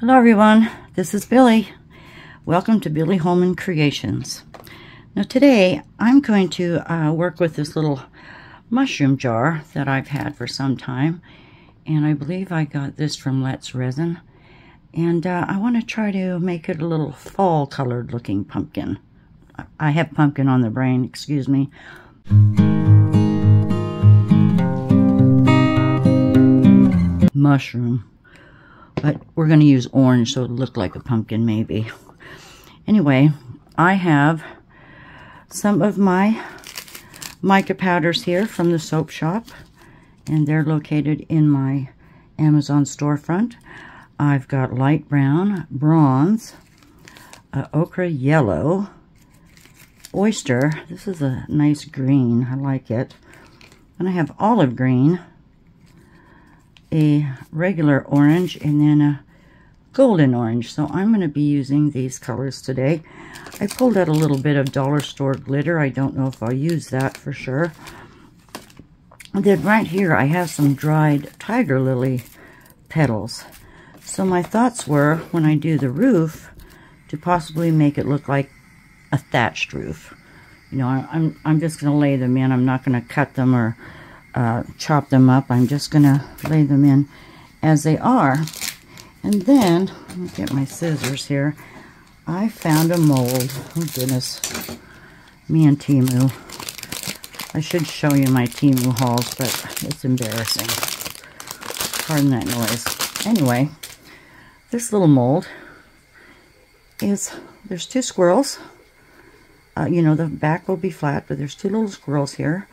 Hello everyone, this is Billie. Welcome to Billie Holman Creations. Now today I'm going to work with this little mushroom jar that I've had for some time, and I believe I got this from Let's Resin, and I want to try to make it a little fall colored looking pumpkin. I have pumpkin on the brain, excuse me. Mushroom. But we're going to use orange so it'll look like a pumpkin maybe. Anyway, I have some of my mica powders here from the soap shop, and they're located in my Amazon storefront. I've got light brown, bronze, ochre yellow, oyster. This is a nice green. I like it. And I have olive green, a regular orange, and then a golden orange. So I'm going to be using these colors today. I pulled out a little bit of dollar store glitter. I don't know if I'll use that for sure. And then right here I have some dried tiger lily petals. So my thoughts were, when I do the roof, to possibly make it look like a thatched roof. You know, I'm just going to lay them in. I'm not going to cut them or chop them up. I'm just going to lay them in as they are. And then, let me get my scissors here. I found a mold. Oh goodness. Me and Temu. I should show you my Temu hauls, but it's embarrassing. Pardon that noise. Anyway, this little mold is, there's two squirrels. You know, the back will be flat, but there's two little squirrels here.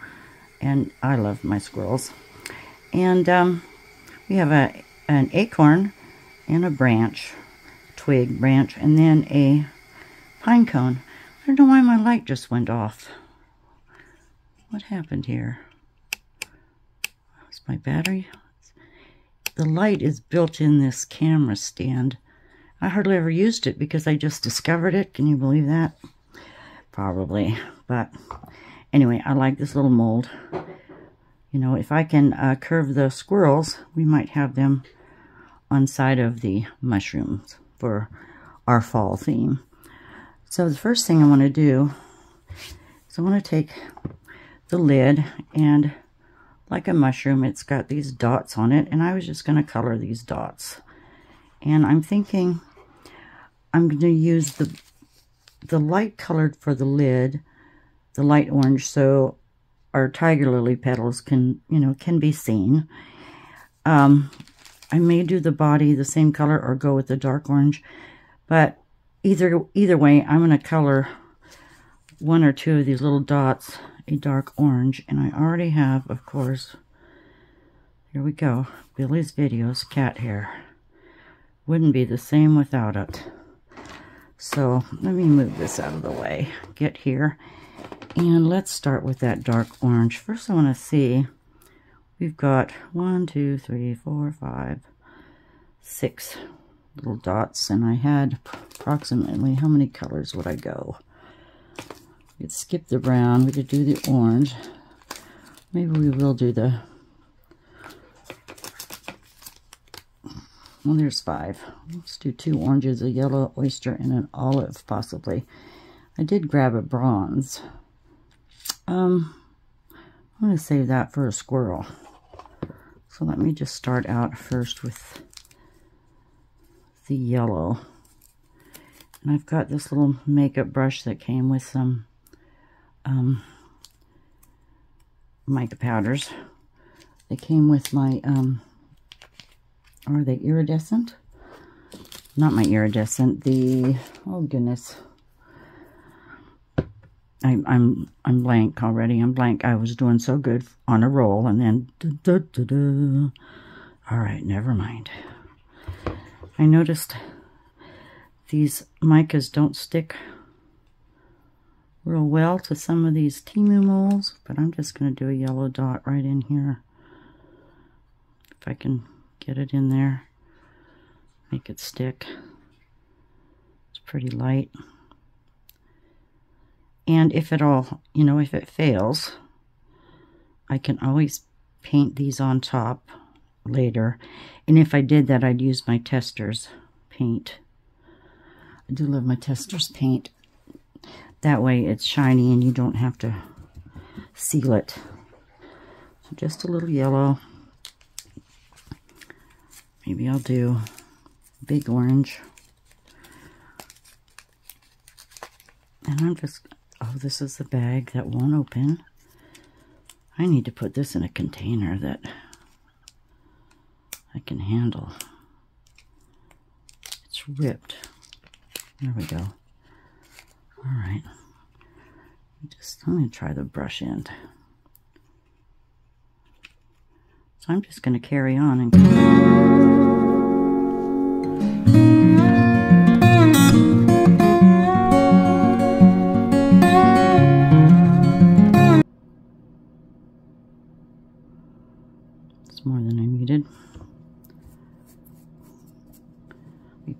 And I love my squirrels. And we have an acorn and a branch, twig branch, and then a pine cone. I don't know why my light just went off. What happened here? Is my battery? The light is built in this camera stand. I hardly ever used it because I just discovered it. Can you believe that? Probably, but anyway, I like this little mold. You know, if I can curve the squirrels, we might have them on side of the mushrooms for our fall theme. So the first thing I want to do is I want to take the lid, and like a mushroom, it's got these dots on it, and I was just going to color these dots. And I'm thinking I'm going to use the light colored for the lid, the light orange, so our tiger lily petals can, you know, can be seen. I may do the body the same color or go with the dark orange, but either way, I'm going to color one or two of these little dots a dark orange. And I already have, of course, here we go, Billie's Videos cat hair. Wouldn't be the same without it. So let me move this out of the way, get here. And let's start with that dark orange. First I want to see, we've got 6 little dots, and I had approximately, how many colors would I go? We could skip the brown, we could do the orange. Maybe we will do the, well, there's 5. Let's do 2 oranges, a yellow oyster, and an olive possibly. I did grab a bronze. I'm going to save that for a squirrel. So let me just start out first with the yellow. And I've got this little makeup brush that came with some mica powders. They came with my, are they iridescent? Not my iridescent, the, oh goodness. I'm blank already. I'm blank. I was doing so good on a roll, and then all right, never mind. I noticed these micas don't stick real well to some of these Temu molds, but I'm just going to do a yellow dot right in here. If I can get it in there, make it stick. It's pretty light. And if it all, you know, if it fails, I can always paint these on top later. And if I did that, I'd use my testers paint. I do love my tester's paint. That way it's shiny and you don't have to seal it. So just a little yellow. Maybe I'll do big orange. And I'm just, oh, this is the bag that won't open. I need to put this in a container that I can handle. It's ripped. There we go. All right. Just let me try the brush end. So I'm just going to carry on and.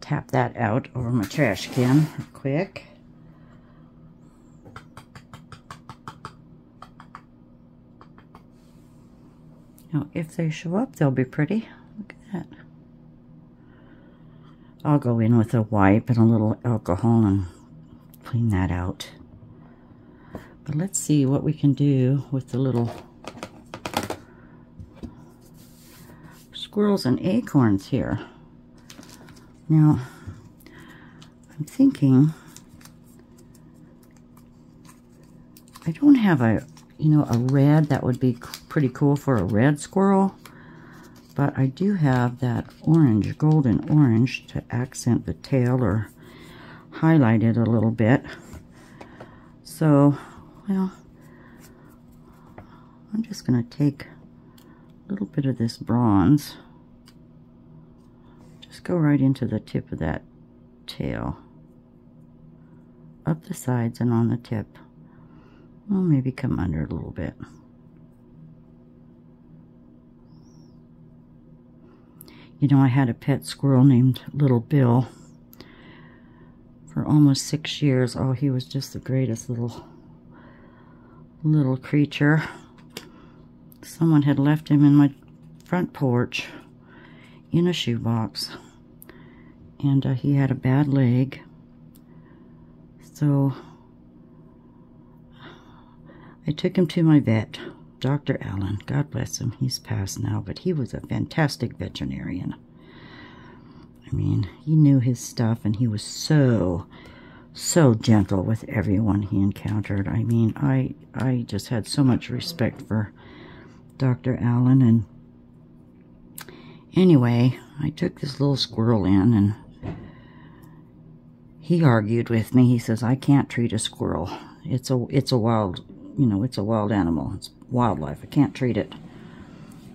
Tap that out over my trash can real quick. Now, if they show up, they'll be pretty. Look at that. I'll go in with a wipe and a little alcohol and clean that out. But let's see what we can do with the little squirrels and acorns here. Now, I'm thinking, I don't have a, you know, a red. That would be pretty cool for a red squirrel, but I do have that orange, golden orange, to accent the tail or highlight it a little bit. So, well, I'm just going to take a little bit of this bronze. Go right into the tip of that tail, up the sides and on the tip. Well, maybe come under a little bit. You know, I had a pet squirrel named Little Bill for almost 6 years. Oh, he was just the greatest little creature. Someone had left him in my front porch in a shoebox. And he had a bad leg, so I took him to my vet, Dr. Allen. God bless him, he's passed now, but he was a fantastic veterinarian. I mean, he knew his stuff, and he was so gentle with everyone he encountered. I mean, I just had so much respect for Dr. Allen. And anyway, I took this little squirrel in, and he argued with me. He says, I can't treat a squirrel. It's a wild, you know, it's a wild animal. It's wildlife. I can't treat it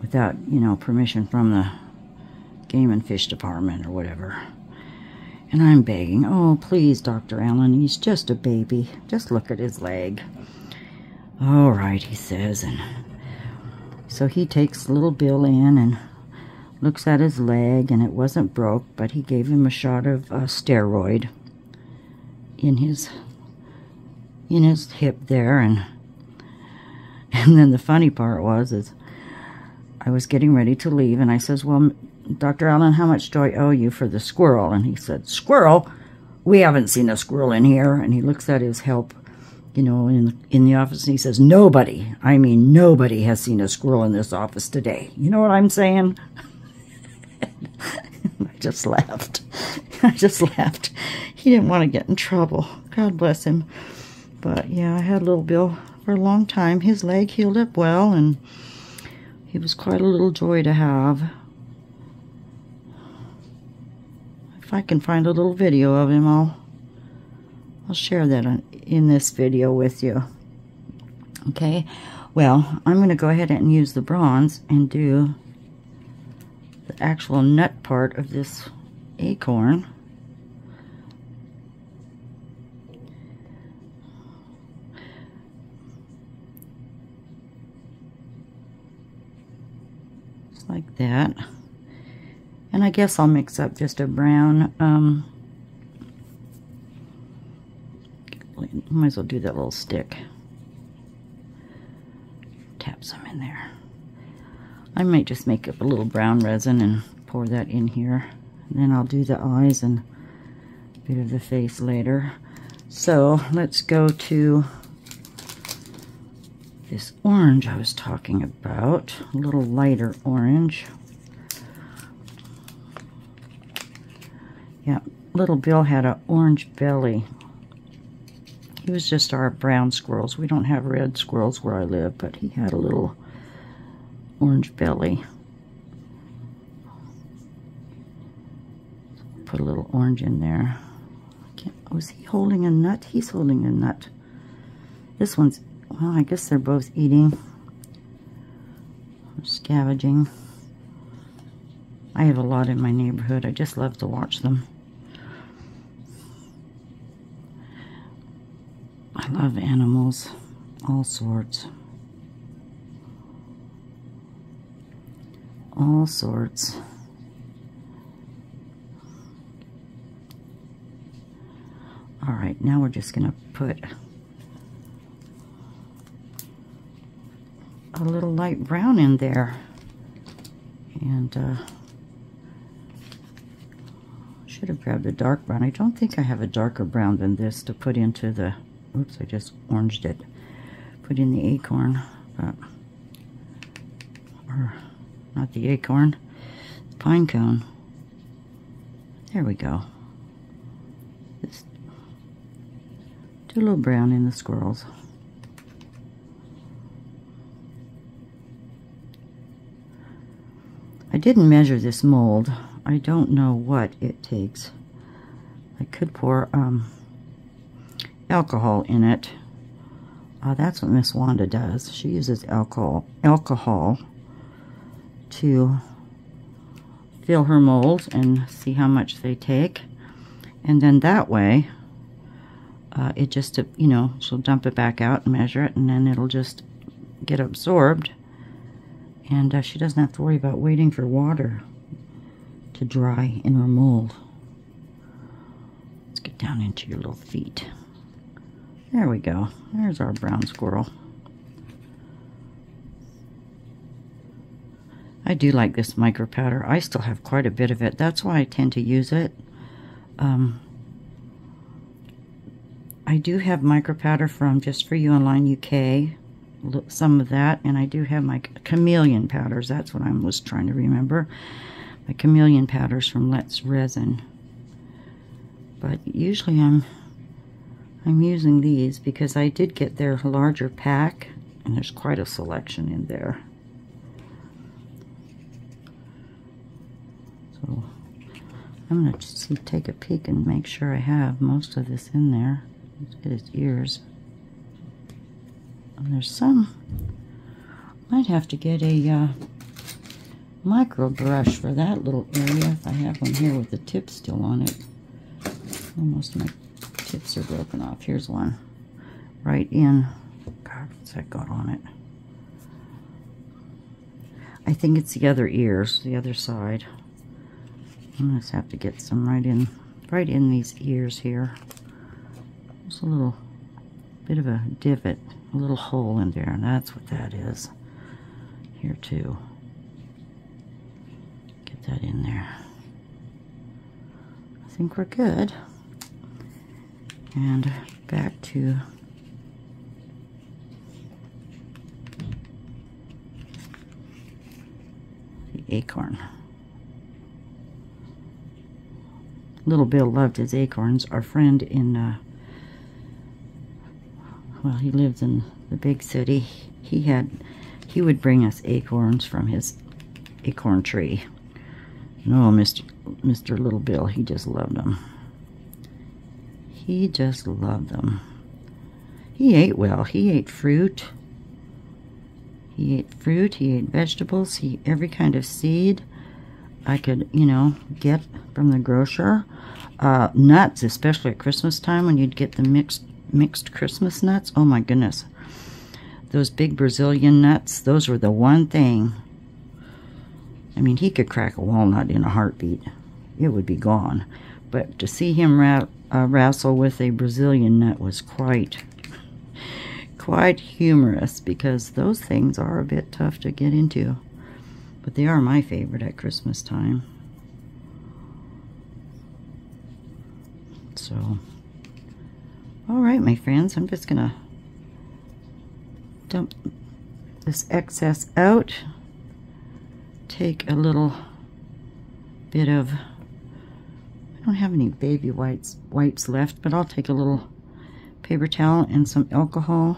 without, you know, permission from the Game and Fish Department or whatever. And I'm begging, oh, please, Dr. Allen, he's just a baby. Just look at his leg. All right, he says. And so he takes little Bill in and looks at his leg, and it wasn't broke, but he gave him a shot of steroid in his hip there. And then the funny part was, is I was getting ready to leave, and I says, well, Dr. Allen, how much do I owe you for the squirrel? And he said, squirrel? We haven't seen a squirrel in here. And he looks at his help, you know, in the office, and he says, nobody, I mean, nobody has seen a squirrel in this office today. You know what I'm saying? I just laughed. He didn't want to get in trouble. God bless him. But yeah, I had little Bill for a long time. His leg healed up well, and he was quite a little joy to have. If I can find a little video of him, I'll share that in this video with you. Okay, well, I'm going to go ahead and use the bronze and do the actual nut part of this acorn. Just like that. And I guess I'll mix up just a brown, might as well do that little stick. Tap some in there. I might just make up a little brown resin and pour that in here. And then I'll do the eyes and a bit of the face later. So let's go to this orange I was talking about, a little lighter orange. Yeah, Little Bill had an orange belly. He was just our brown squirrels. We don't have red squirrels where I live, but he had a little orange belly. Put a little orange in there. Was he holding a nut? He's holding a nut. This one's, well, I guess they're both eating or scavenging. I have a lot in my neighborhood. I just love to watch them. I love animals, all sorts. All sorts. All right, now we're just gonna put a little light brown in there. And should have grabbed a dark brown. I don't think I have a darker brown than this to put into the, oops, I just oranged it. Put in the acorn, but, or not the acorn, the pine cone. There we go. Just do a little brown in the squirrels. I didn't measure this mold. I don't know what it takes. I could pour alcohol in it. That's what Miss Wanda does. She uses alcohol to fill her molds and see how much they take. And then that way, it just, you know, she'll dump it back out and measure it, and then it'll just get absorbed. And she doesn't have to worry about waiting for water to dry in her mold. Let's get down into your little feet. There we go. There's our brown squirrel. I do like this micro powder. I still have quite a bit of it. That's why I tend to use it. I do have micro powder from Just For You Online UK. Some of that, and I do have my chameleon powders. That's what I was trying to remember. My chameleon powders from Let's Resin. But usually I'm using these because I did get their larger pack, and there's quite a selection in there. So I'm going to just take a peek and make sure I have most of this in there. Look at its ears. And there's some, might have to get a micro brush for that little area if I have one here with the tip still on it. Almost my tips are broken off. Here's one right in. God, what's that got on it? I think it's the other ears, the other side. I'm just have to get some right in these ears here. There's a little bit of a divot. A little hole in there, and that's what that is. Here too. Get that in there. I think we're good. And back to the acorn. Little Bill loved his acorns. Our friend in well, he lives in the big city. He would bring us acorns from his acorn tree. No, Mr. Little Bill, he just loved them. He just loved them. He ate well. He ate fruit. He ate vegetables. He ate every kind of seed I could, you know, get from the grocer. Nuts, especially at Christmas time when you'd get the mixed Christmas nuts. Oh my goodness. Those big Brazilian nuts, those were the one thing. I mean, he could crack a walnut in a heartbeat. It would be gone. But to see him wrestle with a Brazilian nut was quite humorous, because those things are a bit tough to get into. But they are my favorite at Christmas time. So, all right, my friends, I'm just gonna dump this excess out, take a little bit of, I don't have any baby wipes left, but I'll take a little paper towel and some alcohol,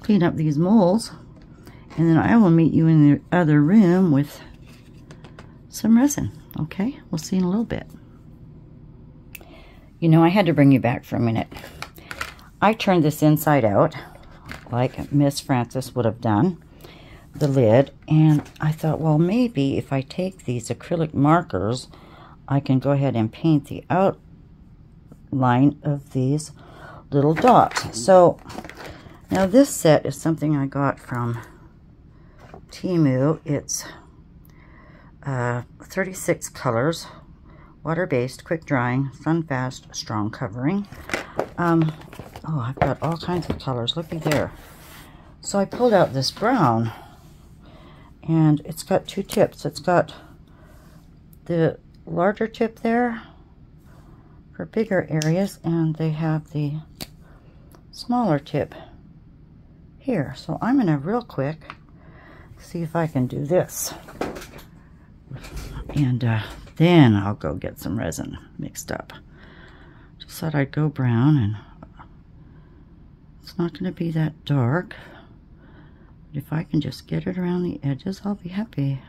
clean up these molds, and then I will meet you in the other room with some resin. Okay, we'll see in a little bit. You know, I had to bring you back for a minute. I turned this inside out, like Miss Frances would have done, the lid, and I thought, well, maybe if I take these acrylic markers, I can go ahead and paint the outline of these little dots. So, now this set is something I got from Temu. It's 36 colors, water-based, quick-drying, sun-fast, strong covering. Oh, I've got all kinds of colors. Looky there. So I pulled out this brown, and it's got two tips. It's got the larger tip there for bigger areas, and they have the smaller tip here. So I'm going to real quick see if I can do this. And then I'll go get some resin mixed up. Just thought I'd go brown, and it's not going to be that dark. But if I can just get it around the edges, I'll be happy.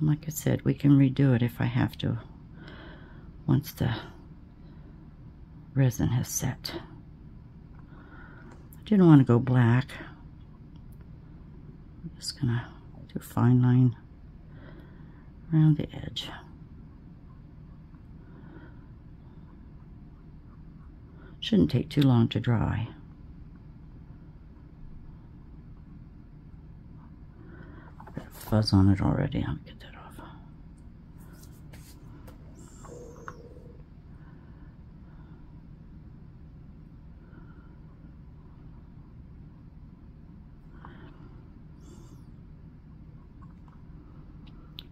Like I said, we can redo it if I have to once the resin has set. I didn't want to go black. I'm just going to do a fine line around the edge. Shouldn't take too long to dry. A bit of fuzz on it already. I'll get that off.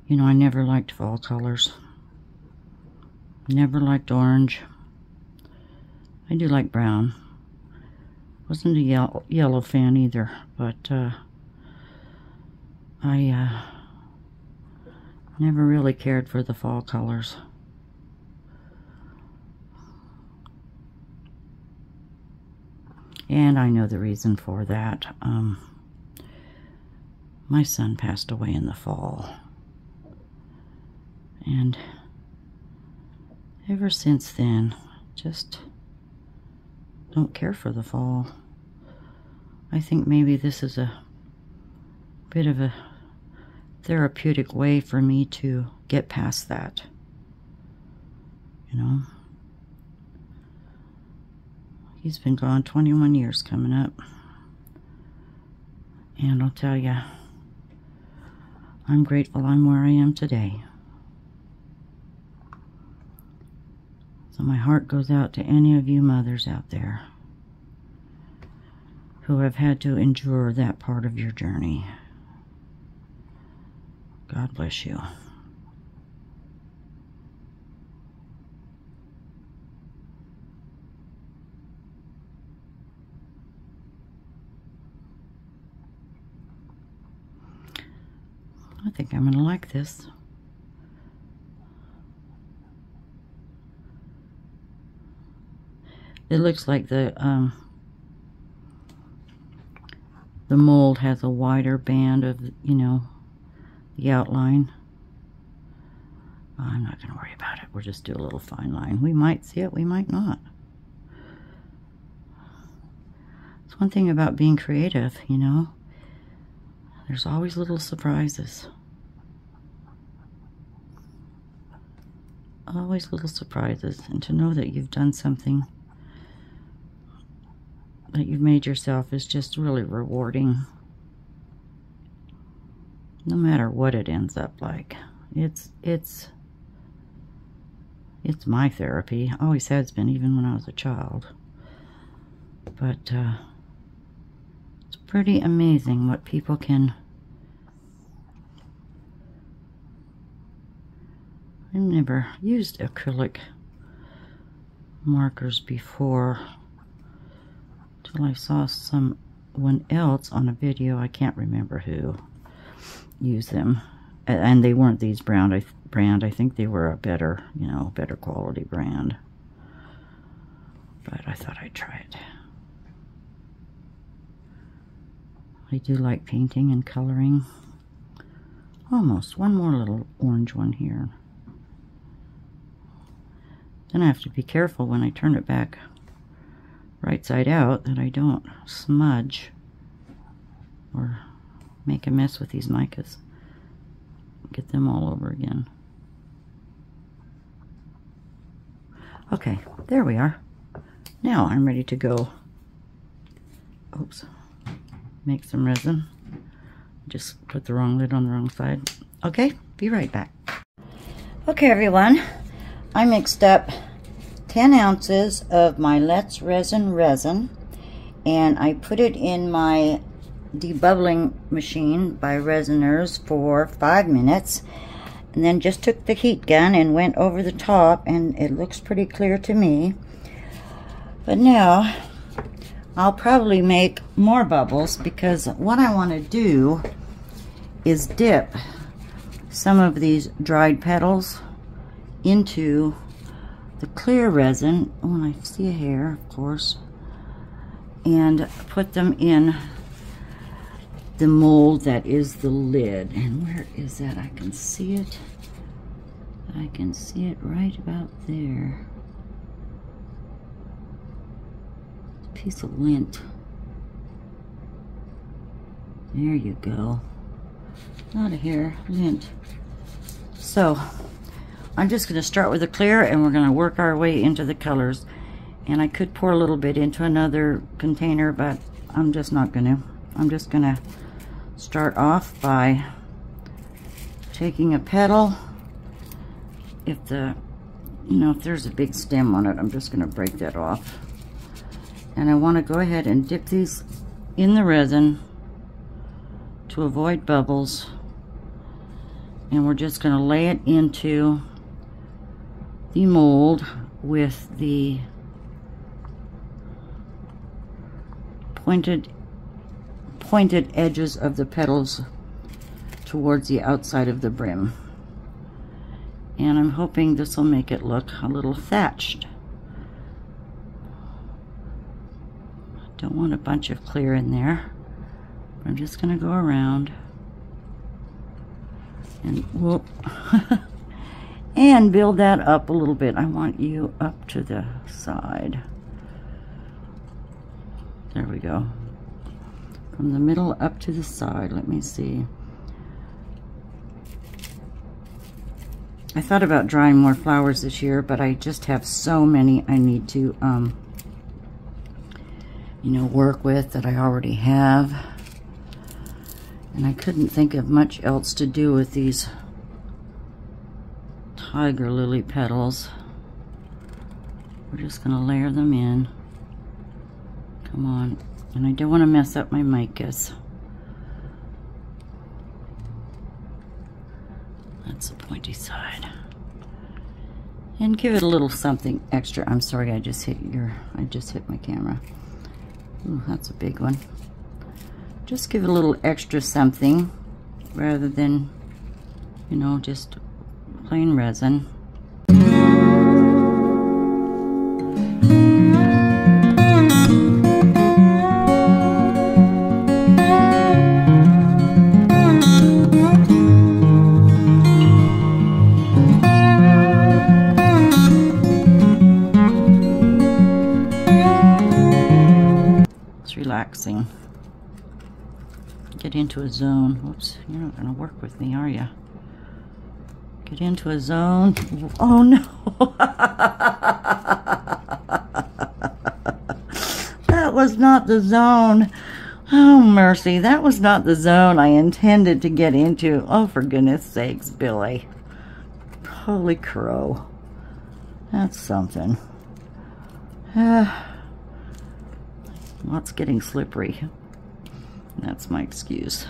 You know, I never liked fall colors. Never liked orange. I do like brown. Wasn't a yellow fan either, but I never really cared for the fall colors. And I know the reason for that. My son passed away in the fall. And ever since then, just don't care for the fall. I think maybe this is a bit of a therapeutic way for me to get past that, you know. He's been gone 21 years coming up, and I'll tell you, I'm grateful I'm where I am today. So my heart goes out to any of you mothers out there who have had to endure that part of your journey. God bless you. I think I'm going to like this. It looks like the mold has a wider band of, you know, the outline. I'm not going to worry about it. We'll just do a little fine line. We might see it. We might not. It's one thing about being creative, you know. There's always little surprises. Always little surprises. And to know that you've done something that you've made yourself is just really rewarding. No matter what it ends up like. It's my therapy. Always has been, even when I was a child. But it's pretty amazing what people can I've never used acrylic markers before till I saw someone else on a video, I can't remember who, use them. And they weren't these brand. I think they were a better, you know, better quality brand. But I thought I'd try it. I do like painting and coloring. Almost. One more little orange one here. Then I have to be careful when I turn it back right side out that I don't smudge or make a mess with these micas. Get them all over again. Okay, there we are. Now I'm ready to go, oops, make some resin. Just put the wrong lid on the wrong side. Okay, be right back. Okay everyone, I mixed up 10 ounces of my Let's Resin resin and I put it in my debubbling machine by Resiners for 5 minutes, and then just took the heat gun and went over the top, and it looks pretty clear to me. But now I'll probably make more bubbles, because what I want to do is dip some of these dried petals into the clear resin when I see a hair, of course, and put them in the mold that is the lid. And where is that? I can see it. I can see it right about there. Piece of lint. There you go. Not a hair, lint. So I'm just going to start with the clear and we're going to work our way into the colors. And I could pour a little bit into another container, but I'm just not going to. I'm just going to start off by taking a petal. If the, you know, if there's a big stem on it, I'm just going to break that off. And I want to go ahead and dip these in the resin to avoid bubbles. And we're just going to lay it into the mold with the pointed edges of the petals towards the outside of the brim. And I'm hoping this will make it look a little thatched. I don't want a bunch of clear in there. I'm just going to go around and whoop and build that up a little bit. I want you up to the side. There we go. From the middle up to the side. Let me see. I thought about drawing more flowers this year, but I just have so many I need to, you know, work with that I already have. And I couldn't think of much else to do with these tiger lily petals. We're just going to layer them in. Come on. And I don't want to mess up my micas. That's the pointy side. And give it a little something extra. I'm sorry, I just hit my camera. Ooh, that's a big one. Just give it a little extra something rather than, you know, just plain resin. Get into a zone. Whoops, you're not going to work with me, are you? Get into a zone. Oh no! That was not the zone. Oh mercy, that was not the zone I intended to get into. Oh for goodness sakes, Billy. Holy crow. That's something. Lots getting slippery. That's my excuse.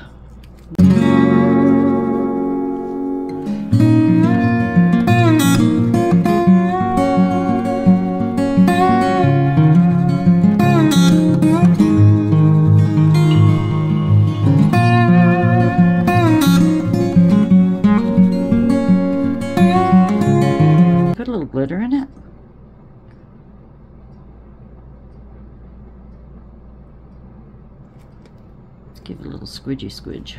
Just give it a little squidgy squidge.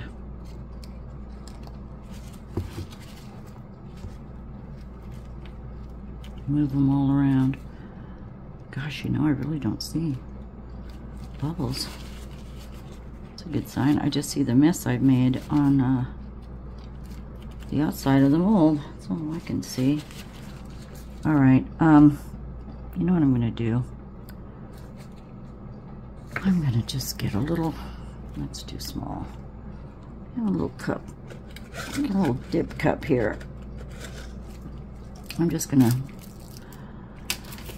Move them all around. Gosh, you know, I really don't see bubbles. It's a good sign. I just see the mess I've made on the outside of the mold. That's all I can see. All right, you know what I'm gonna do? I'm gonna just get a little, that's too small. I have a little cup, a little dip cup here. I'm just gonna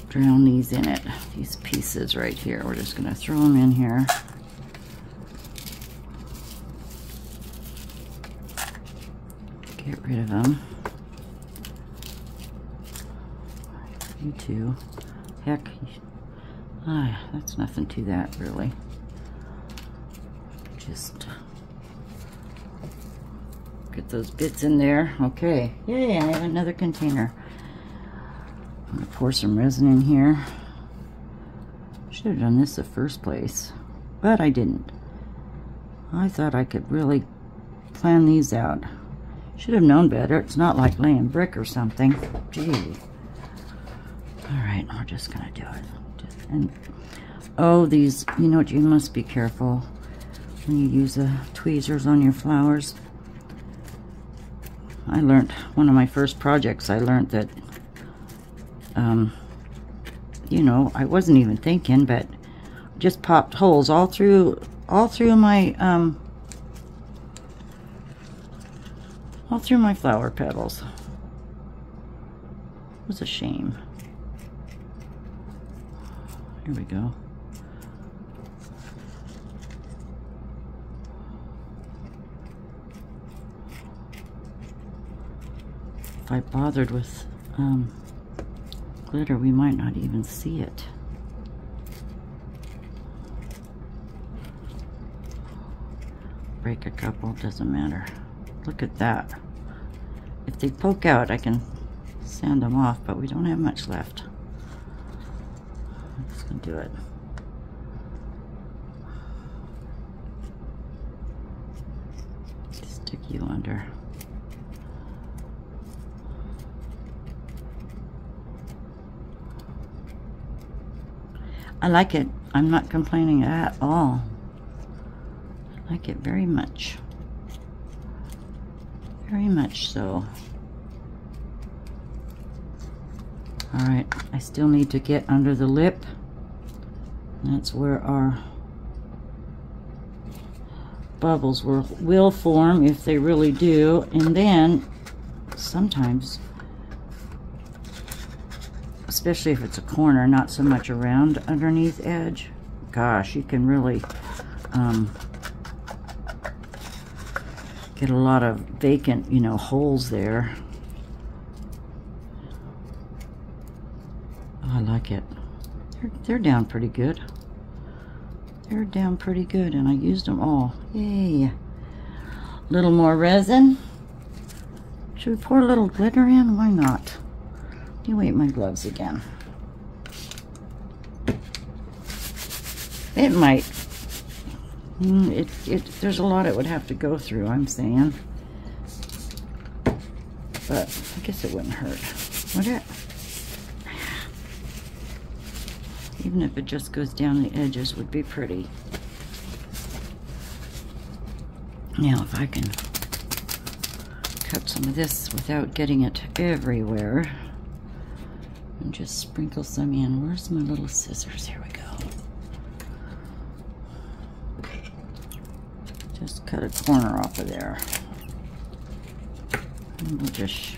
drown these in it, these pieces right here. We're just gonna throw them in here. Get rid of them. You too. Heck, that's nothing to that really. Just get those bits in there. Okay, yay, I have another container. I'm going to pour some resin in here. Should have done this the first place, but I didn't. I thought I could really plan these out. Should have known better. It's not like laying brick or something. Gee. Alright, we're just going to do it. And oh, these, you know what, you must be careful when you use tweezers on your flowers. I learned, one of my first projects, I learned that you know, I wasn't even thinking, but just popped holes all through my flower petals. It was a shame. Here we go. If I bothered with glitter, we might not even see it. Break a couple, doesn't matter. Look at that. If they poke out, I can sand them off, but we don't have much left. I'm just gonna do it. Stick you under. I like it. I'm not complaining at all. I like it very much. Very much so. Alright, I still need to get under the lip. That's where our bubbles will form, if they really do. And then, sometimes, especially if it's a corner, not so much a round underneath edge. Gosh, you can really get a lot of vacant, you know, holes there. Oh, I like it. They're down pretty good. They're down pretty good, and I used them all. Yay. A little more resin. Should we pour a little glitter in? Why not? You ate my gloves again. It might. There's a lot it would have to go through, I'm saying. But I guess it wouldn't hurt, would it? Even if it just goes down the edges, would be pretty. Now, if I can cut some of this without getting it everywhere. And just sprinkle some in. Where's my little scissors? Here we go. Just cut a corner off of there. And we'll just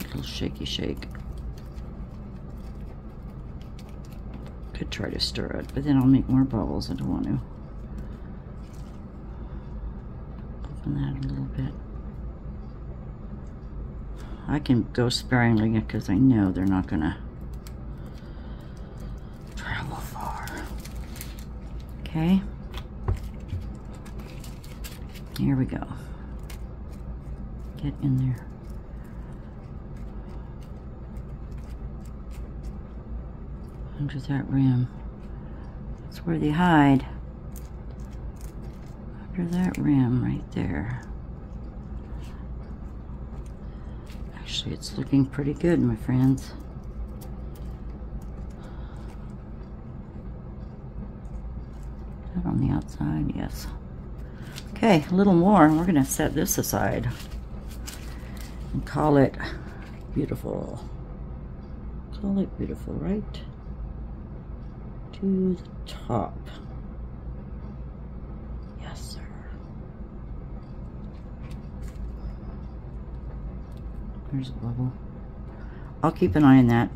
do a little shaky shake. Could try to stir it, but then I'll make more bubbles. I don't want to. Open that a little bit. I can go sparingly because I know they're not gonna travel far. Okay. Here we go. Get in there. Under that rim. That's where they hide. over that rim right there. Actually, it's looking pretty good, my friends. Out on the outside, yes. Okay, a little more. We're gonna set this aside and call it beautiful. Call it beautiful, right? To the top. Yes, sir. There's a bubble. I'll keep an eye on that.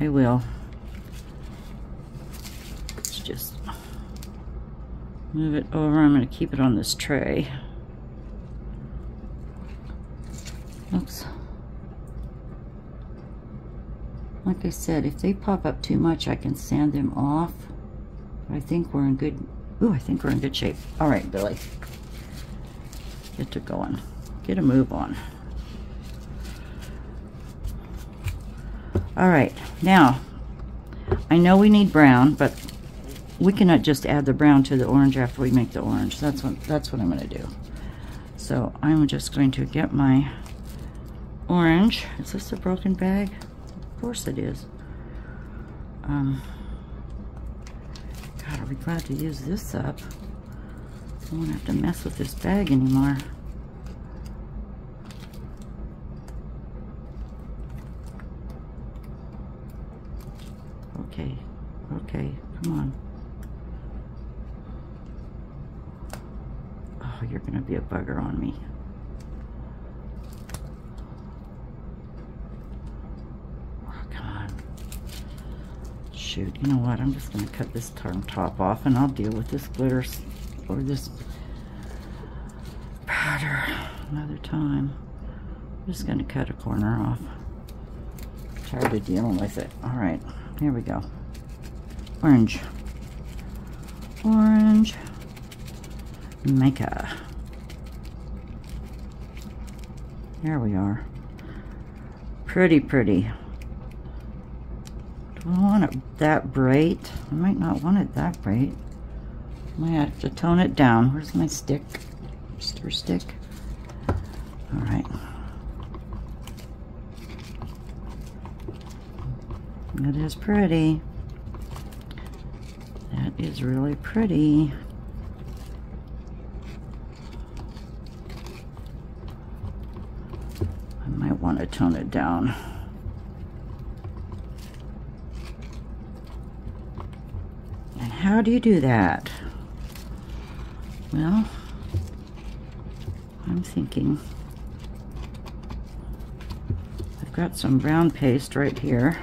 I will. Let's just move it over. I'm going to keep it on this tray. Oops. Like I said, if they pop up too much, I can sand them off. But I think we're in good. Ooh, I think we're in good shape. All right, Billy, get to going. Get a move on. All right, now I know we need brown, but we cannot just add the brown to the orange after we make the orange. That's what I'm going to do. So I'm just going to get my orange. Is this a broken bag? Of course it is. God, I'll be glad to use this up. I won't have to mess with this bag anymore. Okay, okay, come on. Oh, you're gonna be a bugger on me. Shoot, you know what, I'm just going to cut this tarn top off and I'll deal with this glitter or this powder another time. I'm just going to cut a corner off. I'm tired of dealing with it. Alright, here we go. Orange. Orange. Mica. There we are. Pretty, pretty. I want it that bright. I might not want it that bright. I might have to tone it down. Where's my stick? Stir stick. All right. That is pretty. That is really pretty. I might want to tone it down. How do you do that? Well, I'm thinking I've got some brown paste right here.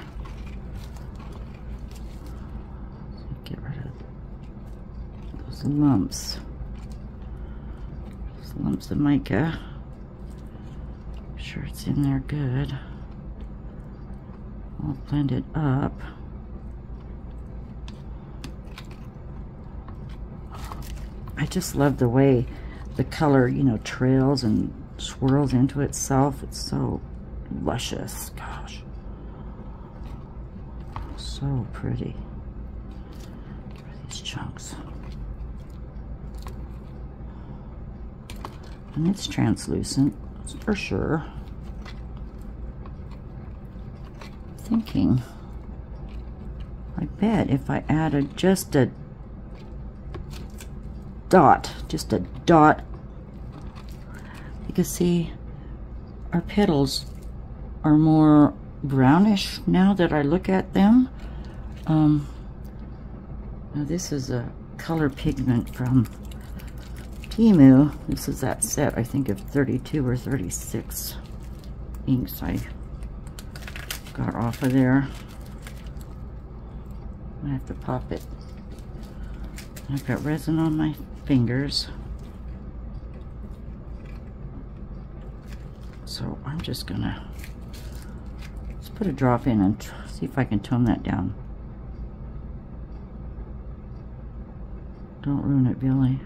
Get rid of those lumps. Those lumps of mica. Make sure it's in there good. I'll blend it up. I just love the way the color, you know, trails and swirls into itself. It's so luscious. Gosh. So pretty. Get rid of these chunks. And it's translucent, for sure. Thinking, I bet if I added just a dot. You can see our petals are more brownish now that I look at them. Now this is a color pigment from Temu. This is that set, I think, of 32 or 36 inks I got off of there. I have to pop it. I've got resin on my fingers, so I'm just gonna let's put a drop in and see if I can tone that down. Don't ruin it, Billy.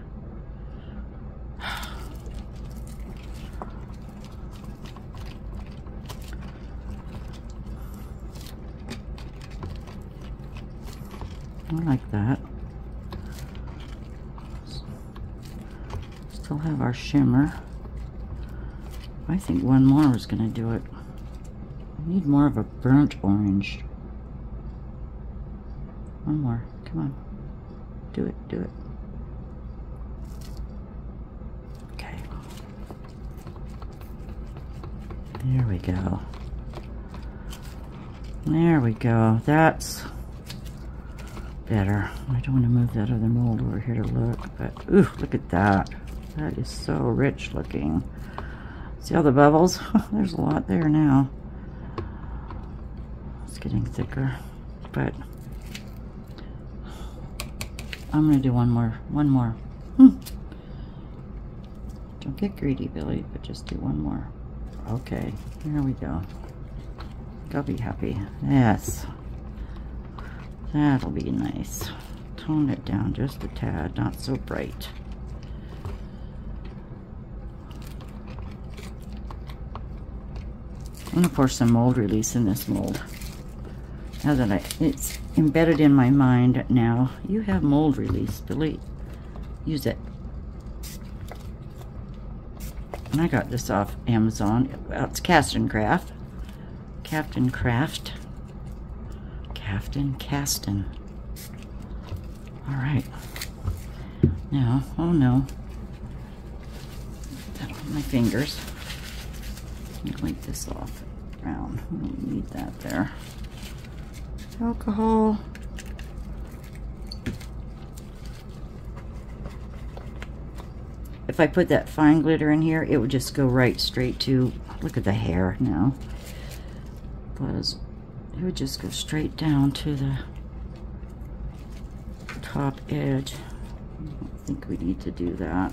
I like that. still have our shimmer. I think one more is going to do it. I need more of a burnt orange. One more. Come on. Do it. Do it. Okay. There we go. There we go. That's better. I don't want to move that other mold over here to look, but ooh, look at that. That is so rich looking. See all the bubbles? There's a lot there now. It's getting thicker, but I'm gonna do one more. Don't get greedy, Billy, but just do one more. Okay, there we go. Go be happy. Yes. That'll be nice. Tone it down just a tad, not so bright. I'm gonna pour some mold release in this mold. Now that it's embedded in my mind now. You have mold release, Billy. Use it. And I got this off Amazon. Well, it's Cast and Craft. Cast and Craftin. All right. Now, oh no. That on my fingers. I'm gonna wipe this off around. I don't need that there. Alcohol. If I put that fine glitter in here, it would just go right straight to, look at the hair now. Because it would just go straight down to the top edge. I don't think we need to do that.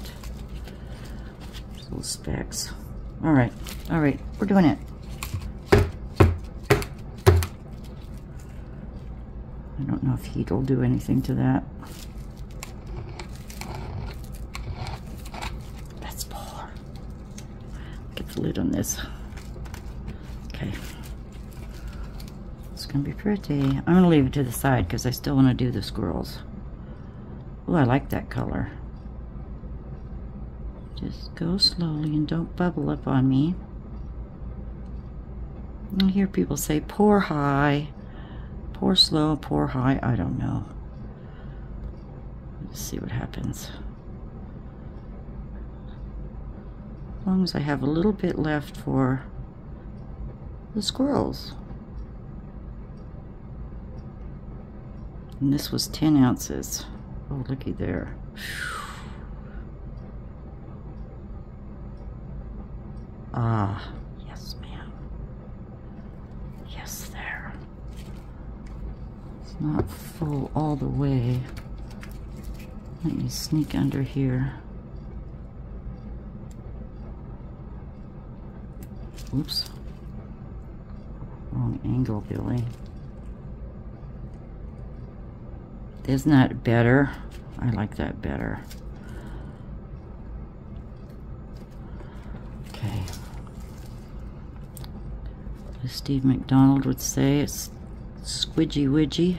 Just little specks. All right, we're doing it. I don't know if heat will do anything to that. That's poor. Get the lid on this. Okay. It's gonna be pretty. I'm gonna leave it to the side because I still want to do the squirrels. Oh, I like that color. Just go slowly and don't bubble up on me. I hear people say pour high, pour slow, pour high. I don't know. Let's see what happens. As long as I have a little bit left for the squirrels. And this was 10 ounces. Oh, looky there. Ah, yes, ma'am. Yes, there. It's not full all the way. Let me sneak under here. Oops. Wrong angle, Billy. Isn't that better? I like that better. Okay. As Steve McDonald would say, it's squidgy widgy.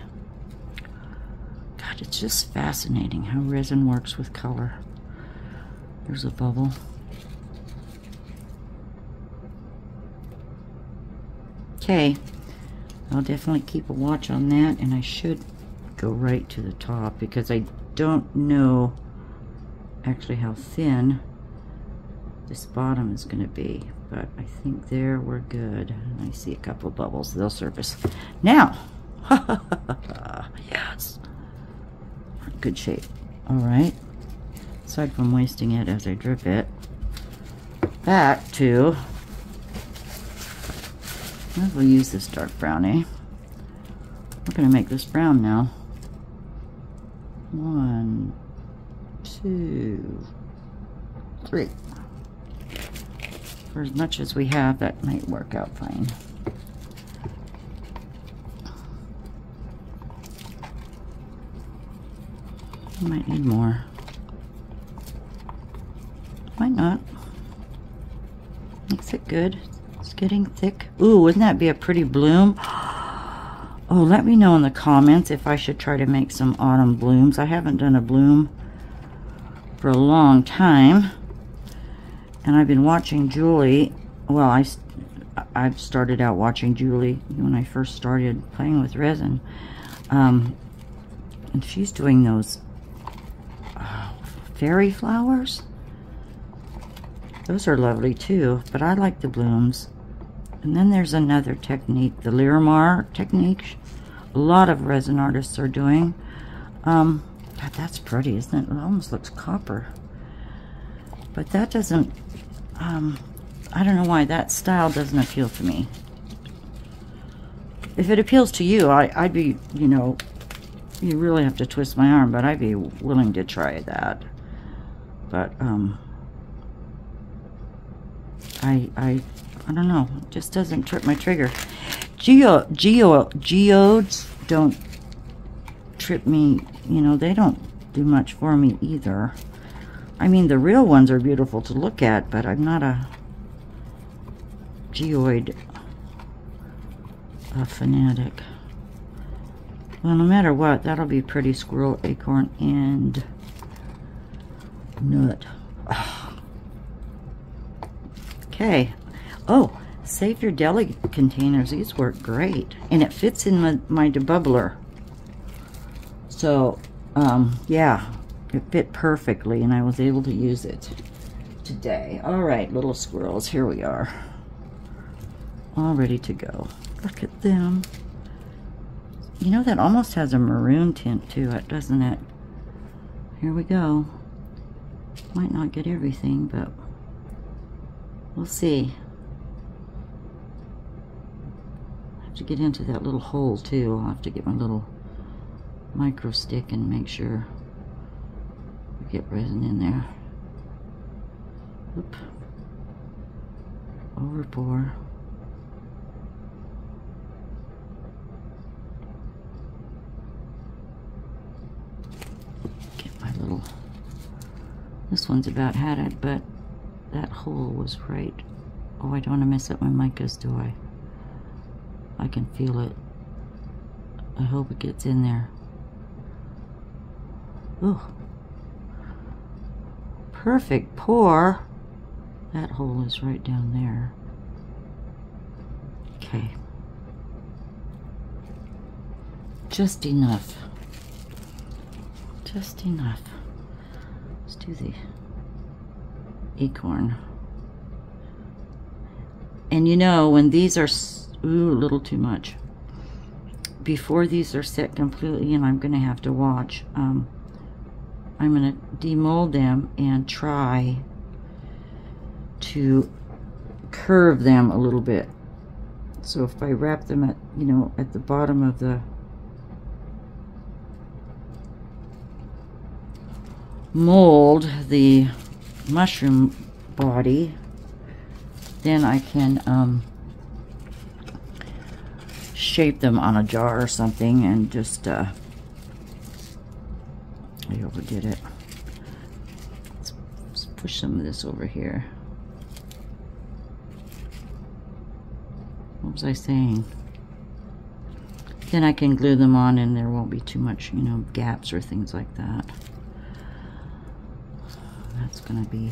God, it's just fascinating how resin works with color. There's a bubble. Okay. I'll definitely keep a watch on that, and I should go right to the top because I don't know actually how thin this bottom is going to be, but I think there we're good. And I see a couple of bubbles, they'll surface. Now, yes, we're in good shape. All right, aside from wasting it as I drip it, back to, we'll use this dark brown, eh? We're going to make this brown now. 1, 2, 3. For as much as we have, that might work out fine. We might need more. Might not. Makes it good. It's getting thick. Ooh, wouldn't that be a pretty bloom? Oh, let me know in the comments if I should try to make some autumn blooms. I haven't done a bloom for a long time. And I've been watching Julie. Well, I've started out watching Julie when I first started playing with resin. And she's doing those fairy flowers. Those are lovely too, but I like the blooms. And then there's another technique, the Miramar technique. A lot of resin artists are doing. God, that's pretty, isn't it? It almost looks copper. But that doesn't, I don't know why that style doesn't appeal to me. If it appeals to you, I'd be, you know, you really have to twist my arm, but I'd be willing to try that. But, I don't know, it just doesn't trip my trigger. Geodes don't trip me, you know, they don't do much for me either. I mean, the real ones are beautiful to look at, but I'm not a geoid fanatic. Well, no matter what, that'll be pretty. Squirrel, acorn, and nut. Okay. Oh, save your deli containers. These work great. And it fits in my debubbler. So, yeah. It fit perfectly, and I was able to use it today. All right, little squirrels, here we are. All ready to go. Look at them. You know, that almost has a maroon tint to it, doesn't it? Here we go. Might not get everything, but we'll see. I have to get into that little hole, too. I'll have to get my little micro stick and make sure get resin in there. Oop. Overpour. Get my little... This one's about had it, but that hole was right. Oh, I don't want to mess up my micas, do I? I can feel it. I hope it gets in there. Ooh. Perfect pour. That hole is right down there. Okay. Just enough. Just enough. Let's do the acorn. And you know, when these are, ooh, a little too much. Before these are set completely, and I'm going to have to watch, I'm going to demold them and try to curve them a little bit. So if I wrap them at, you know, at the bottom of the mold, the mushroom body, then I can shape them on a jar or something and just I overdid it. Let's push some of this over here. What was I saying? Then I can glue them on and there won't be too much, you know, gaps or things like that. That's gonna be...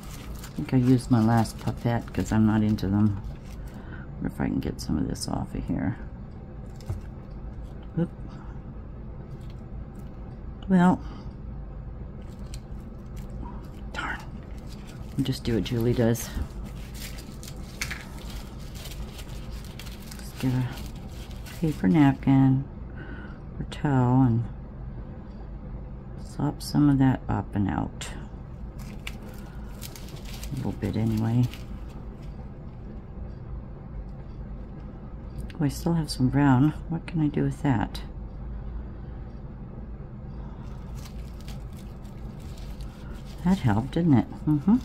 I think I used my last pipette because I'm not into them. I wonder if I can get some of this off of here. Oops. Well, darn. I'll just do what Julie does. Just get a paper napkin or towel and slop some of that up and out. A little bit anyway. Oh, I still have some brown. What can I do with that? That helped, didn't it? Mm-hmm.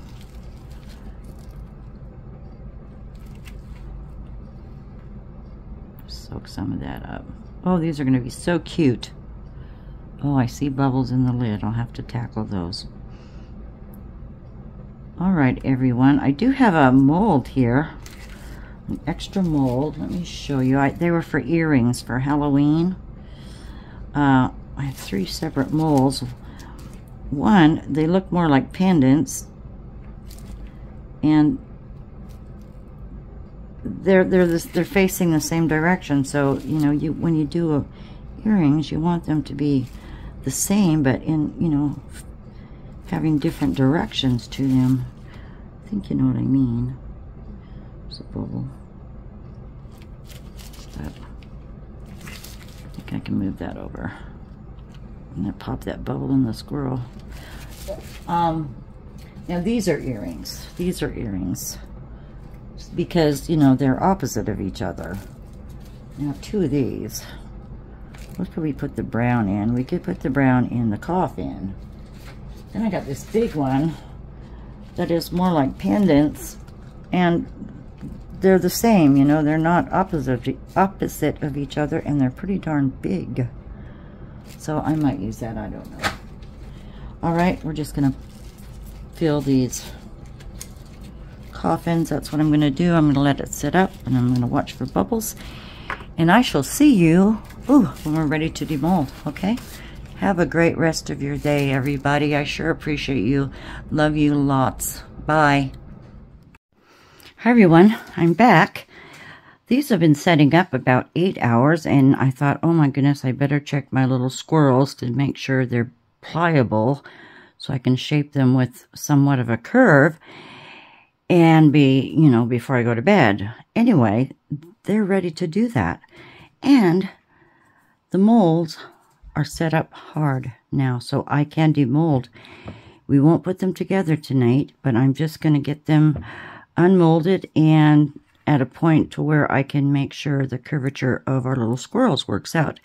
Soak some of that up. Oh, these are going to be so cute. Oh, I see bubbles in the lid. I'll have to tackle those. All right, everyone. I do have a mold here. An extra mold. Let me show you. They were for earrings for Halloween. I have 3 separate molds. One, they look more like pendants, and they're facing the same direction. So you know, you when you do earrings, you want them to be the same, but in, you know, having different directions to them. I think you know what I mean. There's a bubble. But I think I can move that over. I'm gonna pop that bubble in the squirrel. Now these are earrings. These are earrings because, you know, they're opposite of each other. Now two of these. What could we put the brown in? We could put the brown in the coffin. Then I got this big one that is more like pendants, and they're the same. You know, they're not opposite of each other, and they're pretty darn big. So I might use that, I don't know. Alright, we're just going to fill these coffins. That's what I'm going to do. I'm going to let it sit up, and I'm going to watch for bubbles. And I shall see you when we're ready to demold, okay? Have a great rest of your day, everybody. I sure appreciate you. Love you lots. Bye. Hi, everyone. I'm back. These have been setting up about 8 hours, and I thought, oh my goodness, I better check my little squirrels to make sure they're pliable so I can shape them with somewhat of a curve and be, you know, before I go to bed. Anyway, they're ready to do that. And the molds are set up hard now, so I can demold. We won't put them together tonight, but I'm just going to get them unmolded and at a point to where I can make sure the curvature of our little squirrels works out.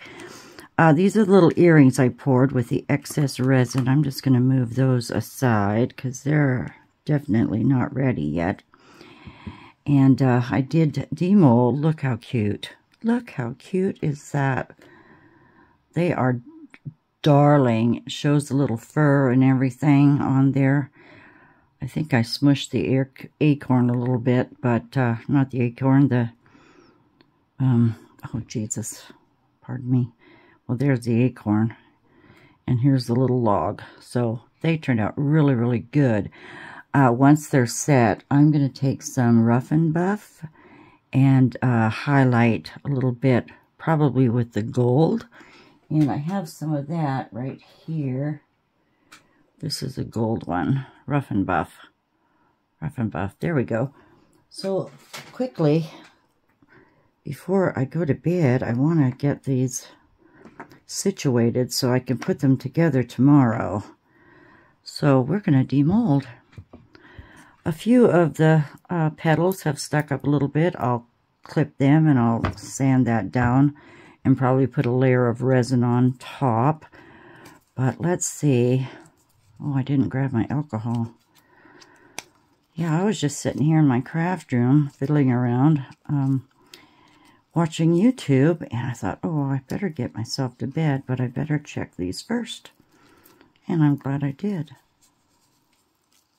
These are the little earrings I poured with the excess resin. I'm just going to move those aside because they're definitely not ready yet. And I did demold. Look how cute. Look how cute is that. They are darling. It shows the little fur and everything on there. I think I smushed the acorn a little bit, but not the acorn, the, oh Jesus, pardon me. Well, there's the acorn, and here's the little log. So they turned out really, really good. Once they're set, I'm going to take some Rough and Buff and highlight a little bit, probably with the gold. And I have some of that right here. This is a gold one, Rough and Buff. Rough and Buff, there we go. So quickly, before I go to bed, I want to get these situated so I can put them together tomorrow. So we're going to demold. A few of the petals have stuck up a little bit. I'll clip them and I'll sand that down and probably put a layer of resin on top. But let's see. Oh, I didn't grab my alcohol. Yeah, I was just sitting here in my craft room, fiddling around, watching YouTube, and I thought, oh, I better get myself to bed, but I better check these first. And I'm glad I did.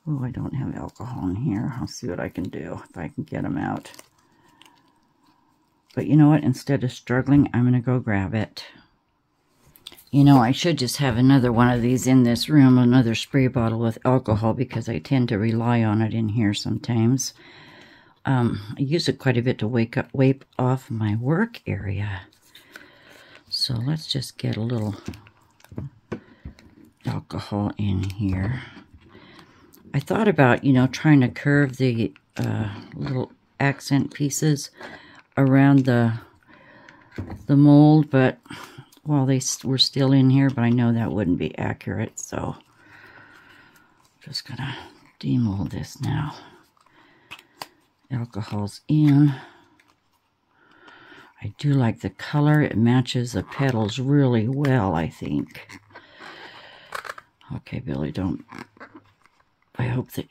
Oh, I don't have alcohol in here. I'll see what I can do, if I can get them out. But you know what? Instead of struggling, I'm going to go grab it. You know, I should just have another one of these in this room, another spray bottle with alcohol, because I tend to rely on it in here sometimes. I use it quite a bit to wipe off my work area. So let's just get a little alcohol in here. I thought about, you know, trying to curve the little accent pieces around the mold, but well, they were still in here, but I know that wouldn't be accurate, so I'm just going to demold this now. Alcohol's in. I do like the color. It matches the petals really well, I think. Okay, Billy, don't... I hope the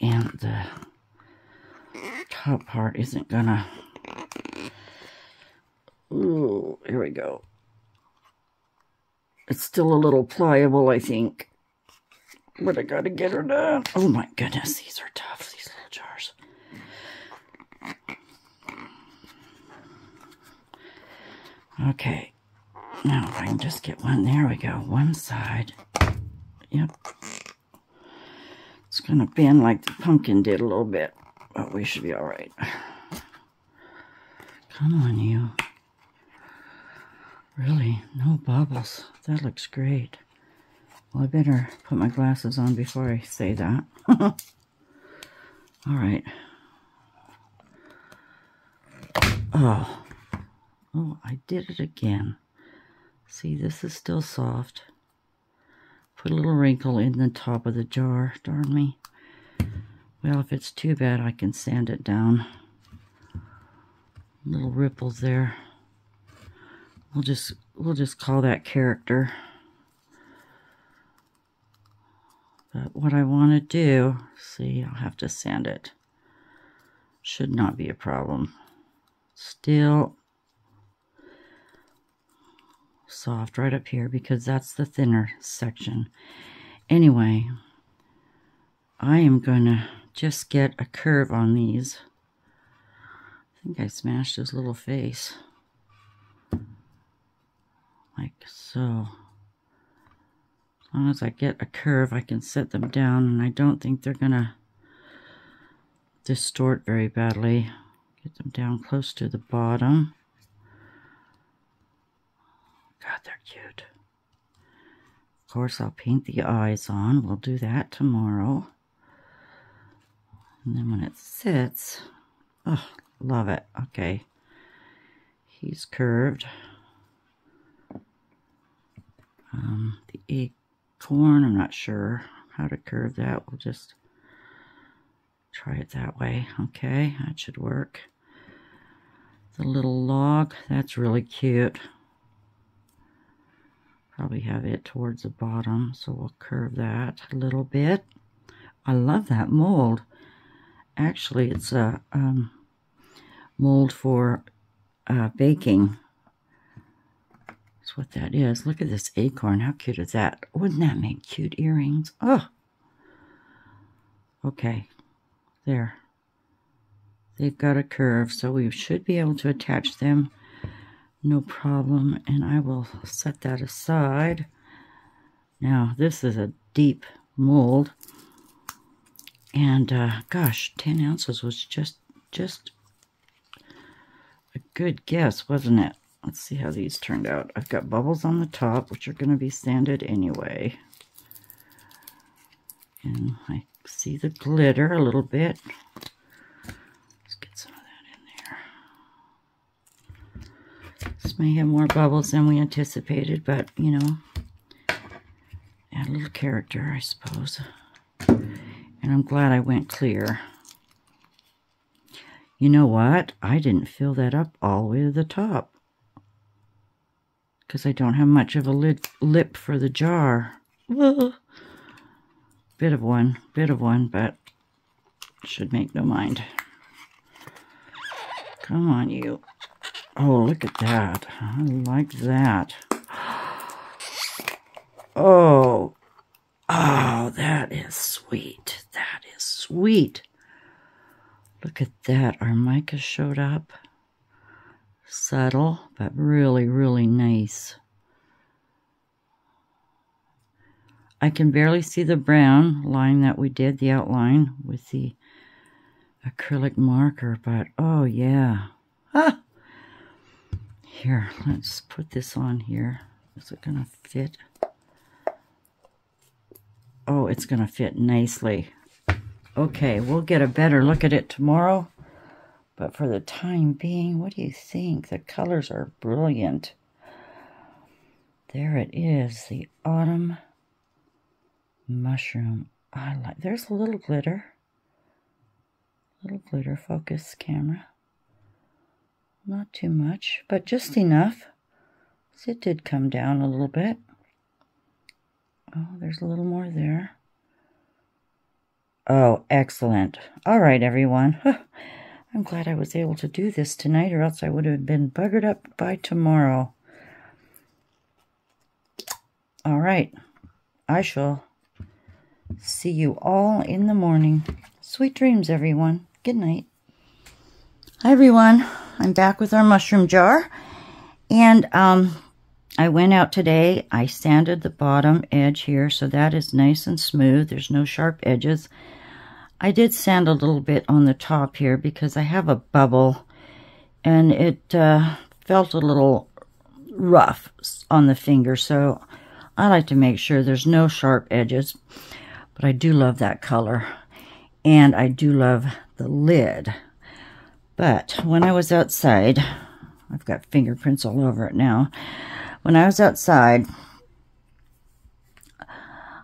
top part isn't going to... Ooh, here we go. It's still a little pliable, I think. But I gotta get her done. Oh my goodness, these are tough, these little jars. Okay. Now if I can just get one. There we go. One side. Yep. going to bend like the pumpkin did a little bit, but we should be all right. Come on, you. Really, no bubbles. That looks great. Well, I better put my glasses on before I say that. All right. Oh. Oh, I did it again. See, this is still soft. Put a little wrinkle in the top of the jar, darn me. Well, if it's too bad, I can sand it down. Little ripples there. We'll just call that character. But what I want to do, see, I'll have to sand it. Should not be a problem. Still soft right up here because that's the thinner section. Anyway, I am gonna just get a curve on these. I think I smashed his little face. Like so. As long as I get a curve, I can set them down, and I don't think they're gonna distort very badly. Get them down close to the bottom. God, they're cute. Of course, I'll paint the eyes on. We'll do that tomorrow. And then when it sits, oh, love it. Okay. He's curved. The acorn, I'm not sure how to curve that. We'll just try it that way. Okay, that should work. The little log, that's really cute. Probably have it towards the bottom, so we'll curve that a little bit. I love that mold. Actually, it's a mold for baking. What that is. Look at this acorn. How cute is that? Wouldn't that make cute earrings? Oh! Okay. There. They've got a curve, so we should be able to attach them. No problem. And I will set that aside. Now, this is a deep mold. And, gosh, 10 ounces was just a good guess, wasn't it? Let's see how these turned out. I've got bubbles on the top, which are going to be sanded anyway. And I see the glitter a little bit. Let's get some of that in there. This may have more bubbles than we anticipated, but, you know, add a little character, I suppose. And I'm glad I went clear. You know what? I didn't fill that up all the way to the top, because I don't have much of a lip for the jar. Ugh. Bit of one, but should make no mind. Come on, you. Oh, look at that. I like that. Oh. Oh, that is sweet. That is sweet. Look at that. Our mica showed up. Subtle, but really, really nice. I can barely see the brown line that we did, the outline with the acrylic marker, but oh yeah. Ah! Here, let's put this on here. Is it gonna fit? Oh, it's gonna fit nicely. Okay, we'll get a better look at it tomorrow. But for the time being, what do you think? The colors are brilliant. There it is, the autumn mushroom. I like. There's a little glitter. Little glitter. Focus, camera. Not too much, but just enough. So it did come down a little bit. Oh, there's a little more there. Oh, excellent. All right, everyone. I'm glad I was able to do this tonight, or else I would have been buggered up by tomorrow. All right. I shall see you all in the morning. Sweet dreams, everyone. Good night. Hi, everyone. I'm back with our mushroom jar. And I went out today. I sanded the bottom edge here, so that is nice and smooth. There's no sharp edges. I did sand a little bit on the top here because I have a bubble, and it felt a little rough on the finger, so I like to make sure there's no sharp edges. But I do love that color, and I do love the lid. But when I was outside, I've got fingerprints all over it now. When I was outside,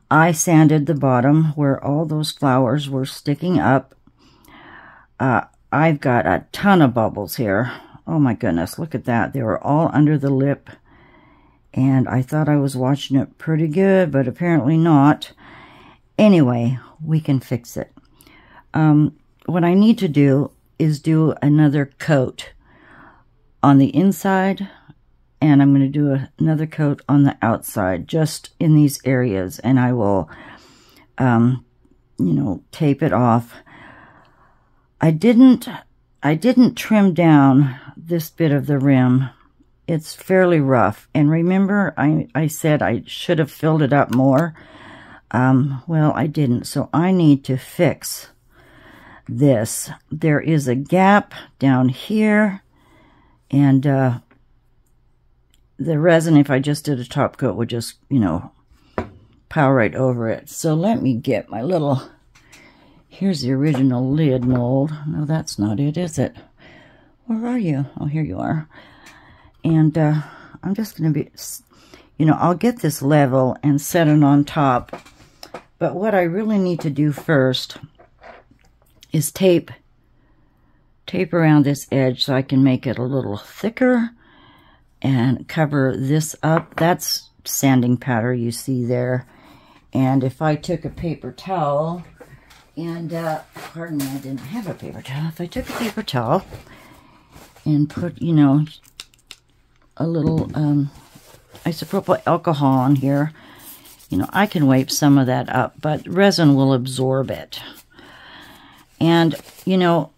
I sanded the bottom where all those flowers were sticking up. I've got a ton of bubbles here. Oh my goodness, look at that. They were all under the lip, and I thought I was watching it pretty good, but apparently not. Anyway, we can fix it. What I need to do is do another coat on the inside, and I'm going to do another coat on the outside, just in these areas, and I will, you know, tape it off. I didn't trim down this bit of the rim. It's fairly rough, and remember, I said I should have filled it up more. Well, I didn't, so I need to fix this. There is a gap down here, and the resin, if I just did a top coat, would just, you know, power right over it. So let me get my little, here's the original lid mold. No, that's not it, is it? Where are you? Oh, here you are. And I'm just going to be, you know, I'll get this level and set it on top. But what I really need to do first is tape around this edge so I can make it a little thicker and cover this up. That's sanding powder you see there. And if I took a paper towel and, pardon me, I didn't have a paper towel. If I took a paper towel and put, you know, a little isopropyl alcohol on here, you know, I can wipe some of that up, but resin will absorb it. And, you know,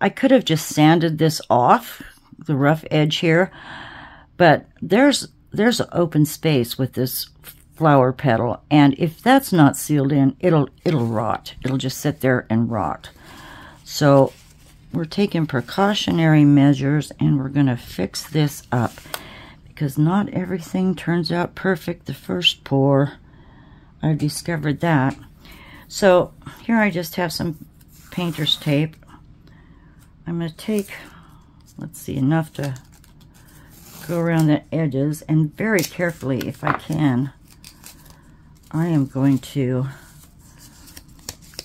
I could have just sanded this off, the rough edge here, but there's an open space with this flower petal, and if that's not sealed in, it'll rot. It'll just sit there and rot. So we're taking precautionary measures, and we're going to fix this up because not everything turns out perfect the first pour. I discovered that. So here I just have some painter's tape. I'm going to take, let's see, enough to go around the edges, and very carefully, if I can, I am going to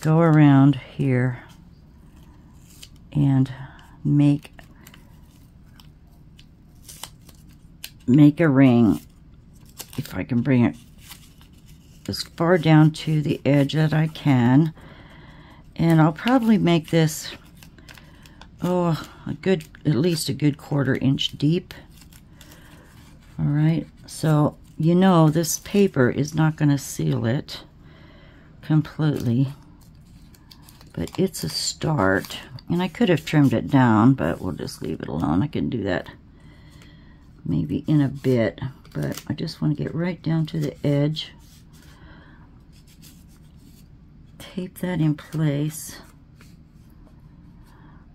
go around here and make a ring, if I can bring it as far down to the edge that I can. And I'll probably make this, oh, a good, at least a good quarter inch deep. All right, so you know this paper is not going to seal it completely, but it's a start. And I could have trimmed it down, but we'll just leave it alone. I can do that maybe in a bit, but I just want to get right down to the edge. Tape that in place.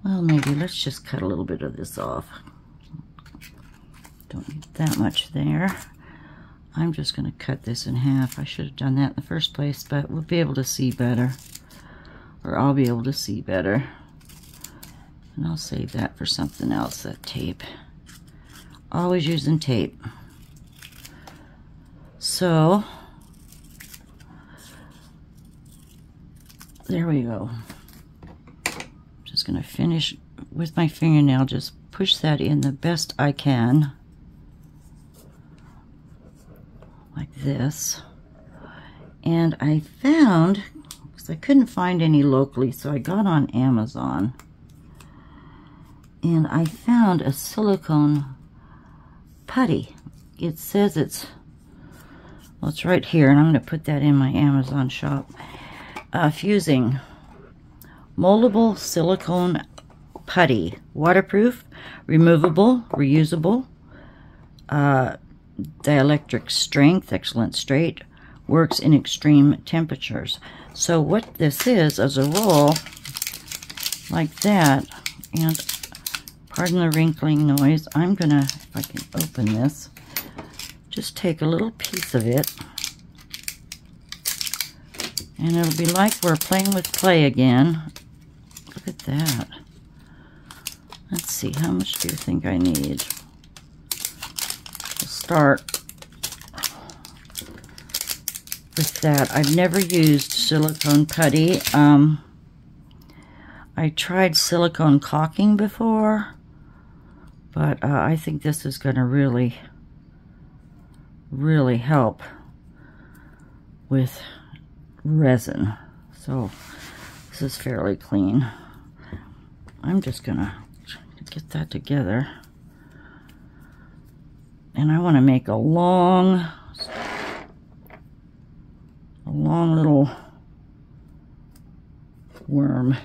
Well, maybe let's just cut a little bit of this off. Don't need that much there. I'm just going to cut this in half. I should have done that in the first place, but we'll be able to see better. Or I'll be able to see better. And I'll save that for something else, that tape. Always using tape. So, there we go. Just gonna finish with my fingernail, just push that in the best I can. Like this. And I found, because I couldn't find any locally, so I got on Amazon. And I found a silicone putty. It says it's, well, it's right here, and I'm going to put that in my Amazon shop. Fusing moldable silicone putty, waterproof, removable, reusable, dielectric strength, excellent straight, works in extreme temperatures. So what this is a roll like that, and pardon the wrinkling noise, I'm gonna, if I can open this, just take a little piece of it, and it'll be like we're playing with clay again. Look at that. Let's see, how much do you think I need to start with that? I've never used silicone putty. I tried silicone caulking before, but I think this is going to really help with resin. So this is fairly clean. I'm just going to get that together, and I want to make a long little worm.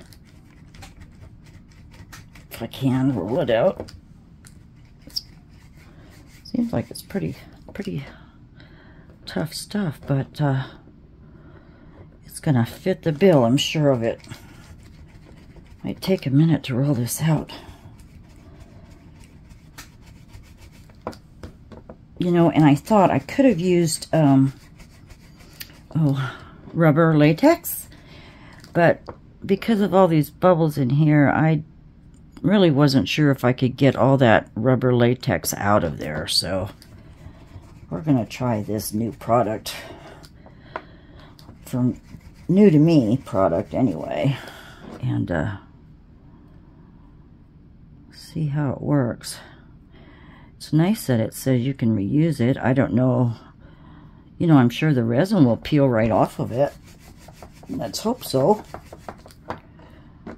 If I can roll it out, it seems like it's pretty tough stuff, but it's gonna fit the bill, I'm sure of it. Might take a minute to roll this out. You know, and I thought I could have used rubber latex, but because of all these bubbles in here, I really wasn't sure if I could get all that rubber latex out of there. So we're gonna try this new product, from new to me product anyway, and see how it works. It's nice that it says you can reuse it. I don't know, you know, I'm sure the resin will peel right off of it. Let's hope so.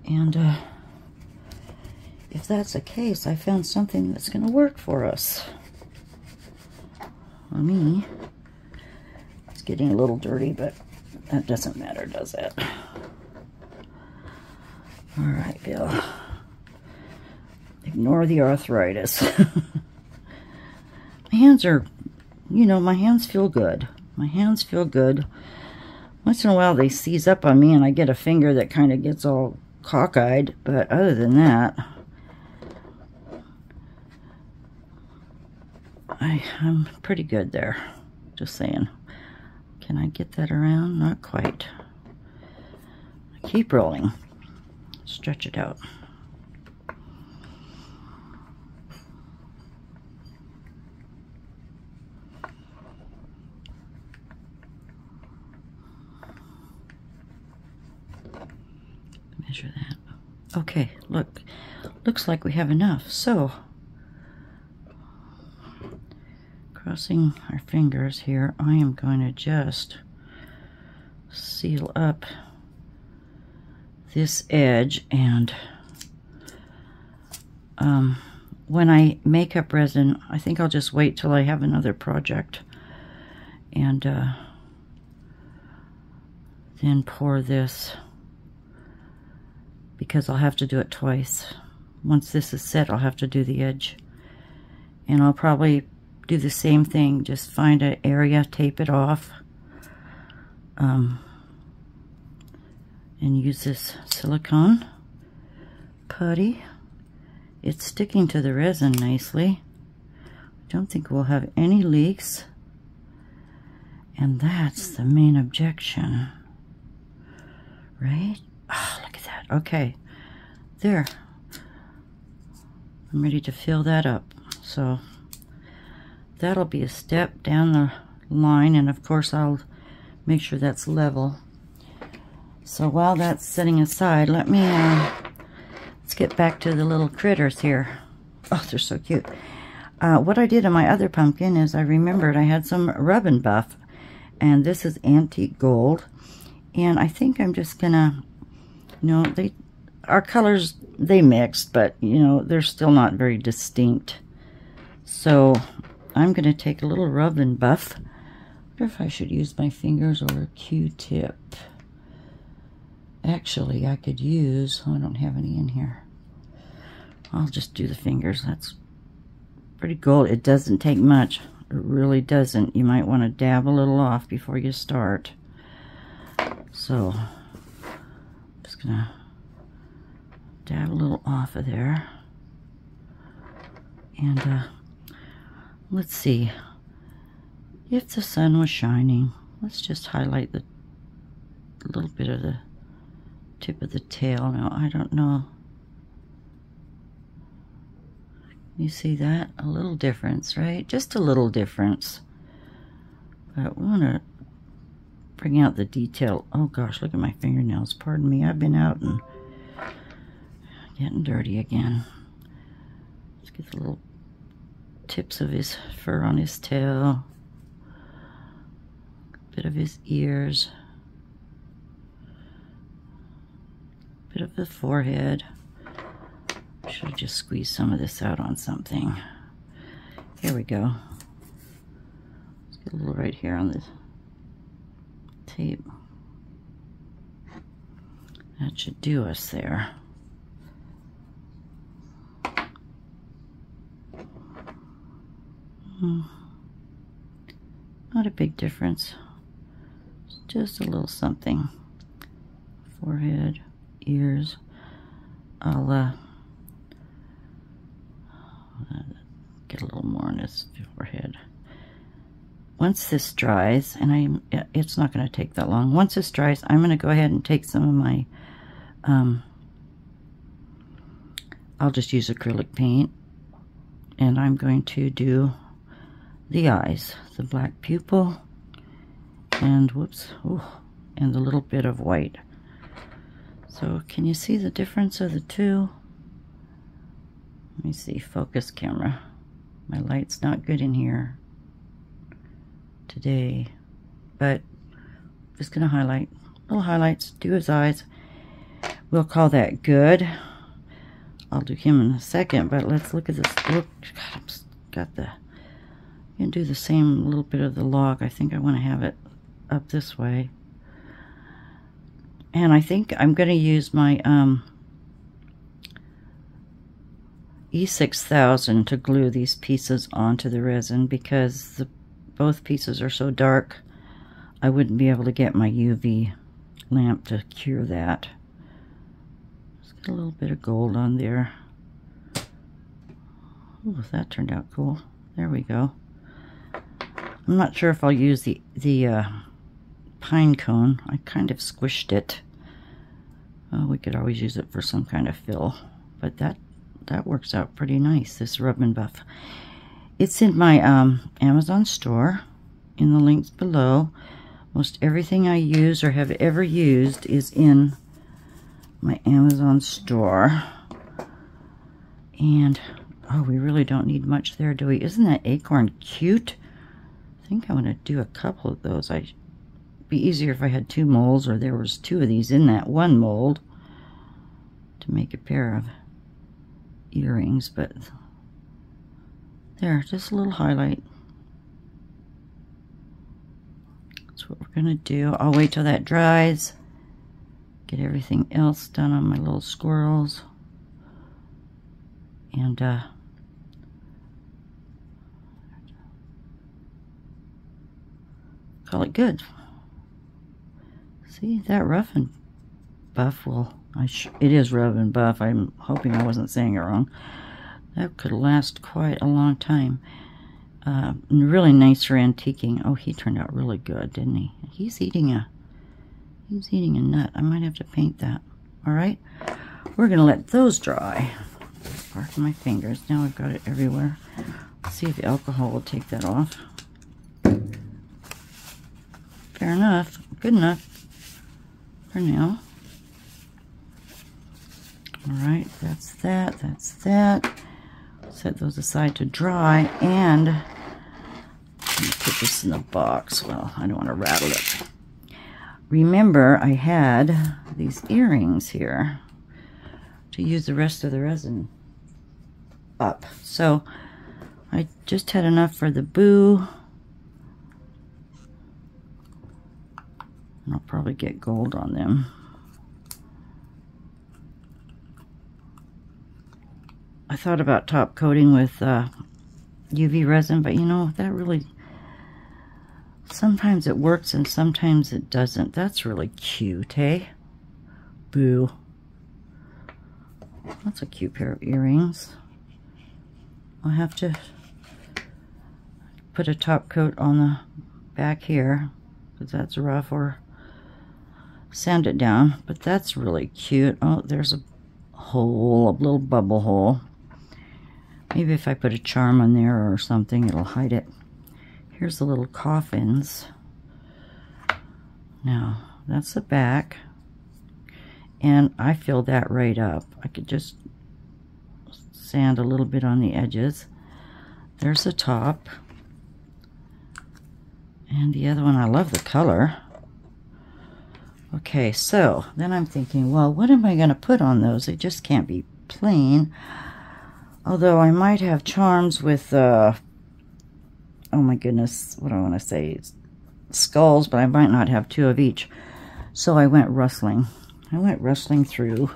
And if that's the case, I found something that's going to work for us. For me, it's getting a little dirty, but that doesn't matter, does it? All right, Bill. Ignore the arthritis. My hands are, you know, my hands feel good. My hands feel good. Once in a while they seize up on me and I get a finger that kind of gets all cockeyed, but other than that, I'm pretty good there. Just saying. Can I get that around? Not quite. I keep rolling. Stretch it out. Measure that. Okay, look, looks like we have enough. So, crossing our fingers here, I am going to just seal up this edge, and when I make up resin, I think I'll just wait till I have another project and then pour this, because I'll have to do it twice. Once this is set, I'll have to do the edge. And I'll probably do the same thing, just find an area, tape it off, and use this silicone putty. It's sticking to the resin nicely. I don't think we'll have any leaks. And that's the main objection, right? Oh, look at that. Okay, there. I'm ready to fill that up. So that'll be a step down the line, and of course I'll make sure that's level. So while that's setting aside, let me let's get back to the little critters here. Oh, they're so cute. What I did on my other pumpkin is I remembered I had some rub and buff, and this is antique gold, and I think I'm just gonna, you know, our colors, they mixed, but you know, they're still not very distinct. So I'm gonna take a little rub and buff. I wonder if I should use my fingers or a Q-tip. Actually, I could use, I don't have any in here. I'll just do the fingers. That's pretty cool. It doesn't take much. It really doesn't. You might want to dab a little off before you start. So I'm just going to dab a little off of there. And let's see. If the sun was shining, let's just highlight the little bit of the tip of the tail. Now, I don't know. You see that? A little difference, right? Just a little difference. But we want to bring out the detail. Oh gosh, look at my fingernails. Pardon me, I've been out and getting dirty again. Let's get the little tips of his fur on his tail. A bit of his ears. A bit of the forehead. Should have just squeezed some of this out on something. Here we go. Let's get a little right here on this tape. That should do us there. Not a big difference. It's just a little something. Forehead, ears. I'll get a little more on his forehead. Once this dries, and it's not going to take that long. Once this dries, I'm going to go ahead and take some of my, I'll just use acrylic paint, and I'm going to do the eyes, the black pupil, and whoops, and the little bit of white. So can you see the difference of the two? Let me see, focus camera. My light's not good in here today, but I'm just gonna highlight, little highlights, do his eyes. We'll call that good. I'll do him in a second, but let's look at this. Look, God, got the, I'm gonna do the same little bit of the log. I think I wanna have it up this way. And I think I'm gonna use my, E6000 to glue these pieces onto the resin, because both pieces are so dark I wouldn't be able to get my UV lamp to cure that. Just get a little bit of gold on there. Ooh, that turned out cool. There we go. I'm not sure if I'll use the pine cone. I kind of squished it. Oh, we could always use it for some kind of fill, but that works out pretty nice, this rub and buff. It's in my Amazon store, in the links below. Most everything I use or have ever used is in my Amazon store. And, oh, we really don't need much there, do we? Isn't that acorn cute? I think I want to do a couple of those. It'd be easier if I had two molds, or there was two of these in that one mold to make a pair of earrings, but there, just a little highlight. That's what we're gonna do. I'll wait till that dries, get everything else done on my little squirrels, and call it good. See, that rough and buff will, it is rub and buff. I'm hoping I wasn't saying it wrong. That could last quite a long time. Really nice for antiquing. Oh, he turned out really good, didn't he? He's eating a nut. I might have to paint that. All right, we're gonna let those dry. Bark my fingers. Now I've got it everywhere. Let's see if the alcohol will take that off. Fair enough. Good enough for now. All right, that's that. Set those aside to dry, and I'm gonna put this in the box. Well, I don't want to rattle it. Remember, I had these earrings here to use the rest of the resin up. So I just had enough for the boo. And I'll probably get gold on them. I thought about top coating with UV resin, but you know, that really Sometimes it works and sometimes it doesn't. That's really cute, hey? Boo. That's a cute pair of earrings. I'll have to put a top coat on the back here, because that's rough, or sand it down. But that's really cute. Oh, there's a hole, a little bubble hole. Maybe if I put a charm on there or something, it'll hide it. Here's the little coffins. Now, that's the back. And I filled that right up. I could just sand a little bit on the edges. There's the top. And the other one, I love the color. Okay, so then I'm thinking, well, what am I going to put on those? They just can't be plain. Although I might have charms with... oh my goodness, what do I want to say? It's skulls, but I might not have two of each. So I went rustling. I went rustling through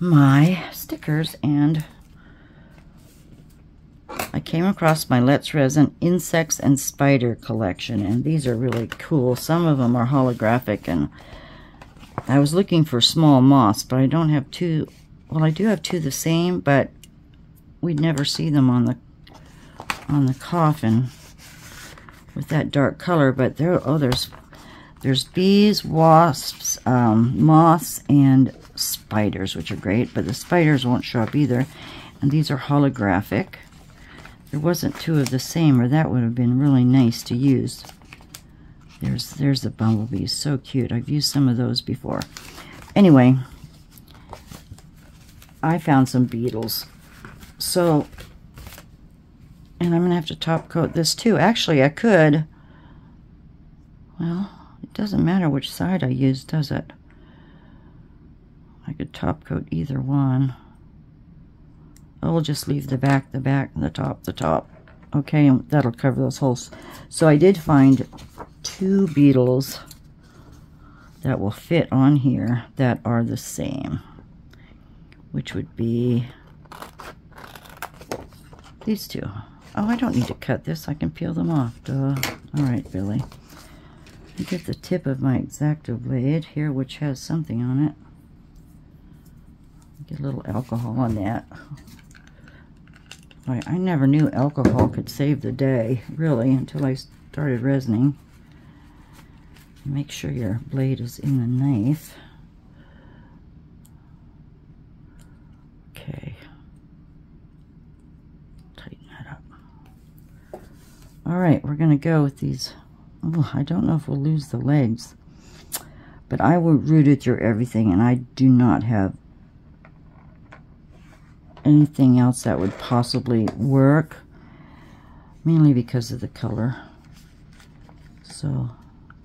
my stickers, and I came across my Let's Resin Insects and Spider collection, and these are really cool. Some of them are holographic, and I was looking for small moths, but I don't have two. Well, I do have two the same, but we'd never see them on the coffin with that dark color. But there, oh, there's bees, wasps, moths, and spiders, which are great, but the spiders won't show up either. And these are holographic. There wasn't two of the same, or that would have been really nice to use. There's the bumblebees, so cute. I've used some of those before. Anyway, I found some beetles. So, and I'm gonna have to top coat this too. Actually, I could. Well, it doesn't matter which side I use, does it? I could top coat either one. I will just leave the back, and the top, the top. Okay, and that'll cover those holes. So I did find two beetles that will fit on here that are the same, which would be these two. Oh, I don't need to cut this. I can peel them off. Duh. All right, Billy. I get the tip of my X-Acto blade here, which has something on it. Get a little alcohol on that. Boy, I never knew alcohol could save the day, really, until I started resining. Make sure your blade is in the knife. Okay. All right, we're going to go with these. Oh, I don't know if we'll lose the legs, but I will root it through everything, and I do not have anything else that would possibly work, mainly because of the color. So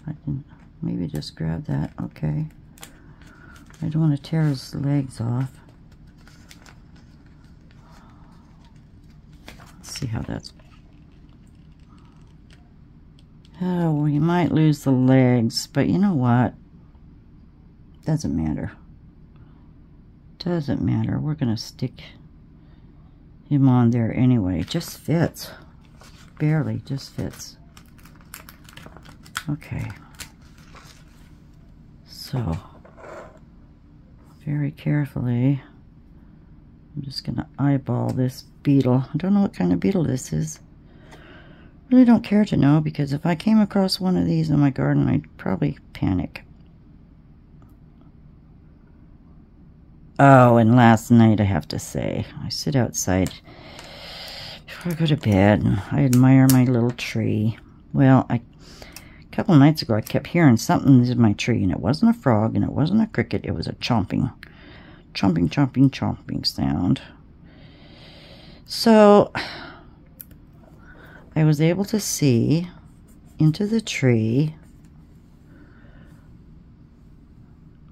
I can maybe just grab that. Okay. I don't want to tear his legs off. Let's see how that's... Oh, we might lose the legs, but you know what? Doesn't matter. Doesn't matter. We're going to stick him on there anyway. Just fits. Barely, just fits. Okay. So, very carefully, I'm just going to eyeball this beetle. I don't know what kind of beetle this is. Really don't care to know, because if I came across one of these in my garden, I'd probably panic. Oh, and last night, I have to say, I sit outside before I go to bed, and I admire my little tree. Well, a couple of nights ago, I kept hearing something in my tree, and it wasn't a frog, and it wasn't a cricket, it was a chomping sound. So I was able to see into the tree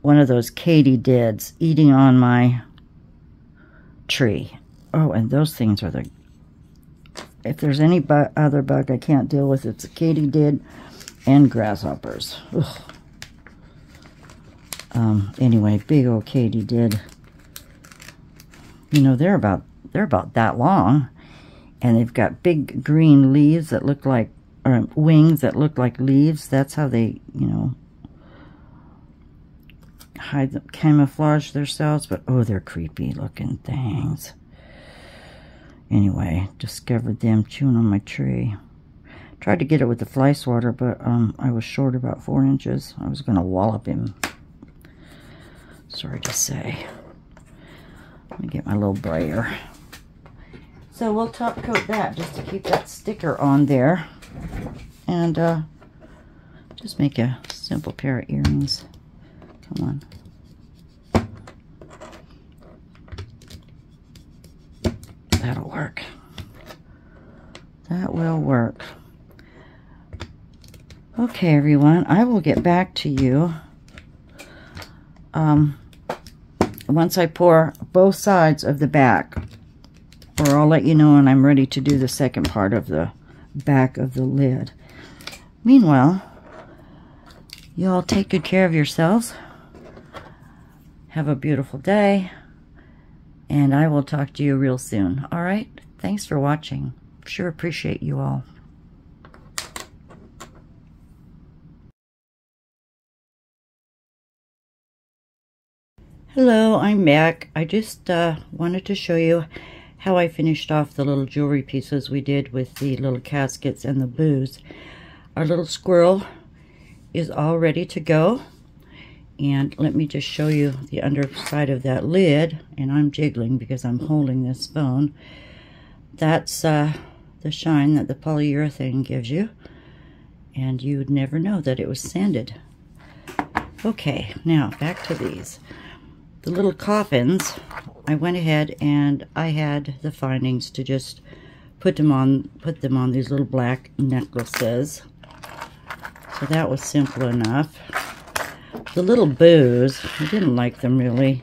one of those katydids eating on my tree. Oh, and those things are the... If there's any other bug I can't deal with, it's a katydid and grasshoppers. Ugh. Anyway, big old katydid. You know, they're about that long. And they've got big green leaves that look like or wings that look like leaves. That's how they, you know, hide them, camouflage themselves. But oh, they're creepy looking things. Anyway, discovered them chewing on my tree. Tried to get it with the fly swatter, but I was short about 4 inches. I was going to wallop him. Sorry to say. Let me get my little brayer. So we'll top coat that just to keep that sticker on there. And just make a simple pair of earrings. Come on. That'll work. That will work. Okay, everyone, I will get back to you once I pour both sides of the back, or I'll let you know when I'm ready to do the second part of the back of the lid. Meanwhile, you all take good care of yourselves. Have a beautiful day, and I will talk to you real soon. All right, thanks for watching. Sure appreciate you all. Hello, I'm back. I just wanted to show you how I finished off the little jewelry pieces we did with the little caskets and the boos. Our little squirrel is all ready to go. And let me just show you the underside of that lid. And I'm jiggling because I'm holding this phone. That's the shine that the polyurethane gives you. And you would never know that it was sanded. Okay, now back to these. The little coffins, I went ahead and I had the findings to just put them on these little black necklaces. So that was simple enough. The little boos, I didn't like them really.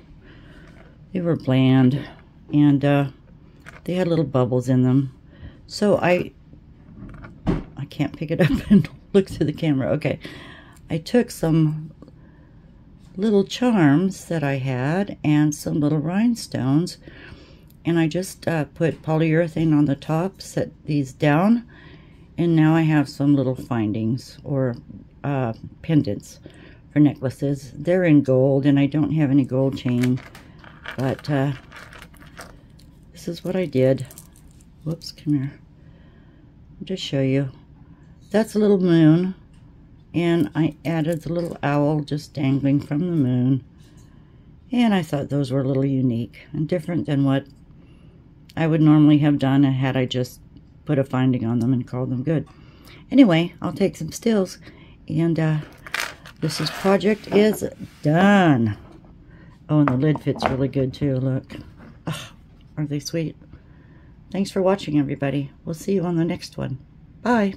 They were bland and they had little bubbles in them. So I can't pick it up and look through the camera. Okay, I took some little charms that I had and some little rhinestones, and I just put polyurethane on the top, set these down, and now I have some little findings or pendants for necklaces. They're in gold and I don't have any gold chain, but this is what I did. Whoops, come here. I'll just show you. That's a little moon. And I added the little owl just dangling from the moon. And I thought those were a little unique and different than what I would normally have done had I just put a finding on them and called them good. Anyway, I'll take some stills. And this project is done. Oh, and the lid fits really good too, look. Oh, are they sweet? Thanks for watching, everybody. We'll see you on the next one. Bye.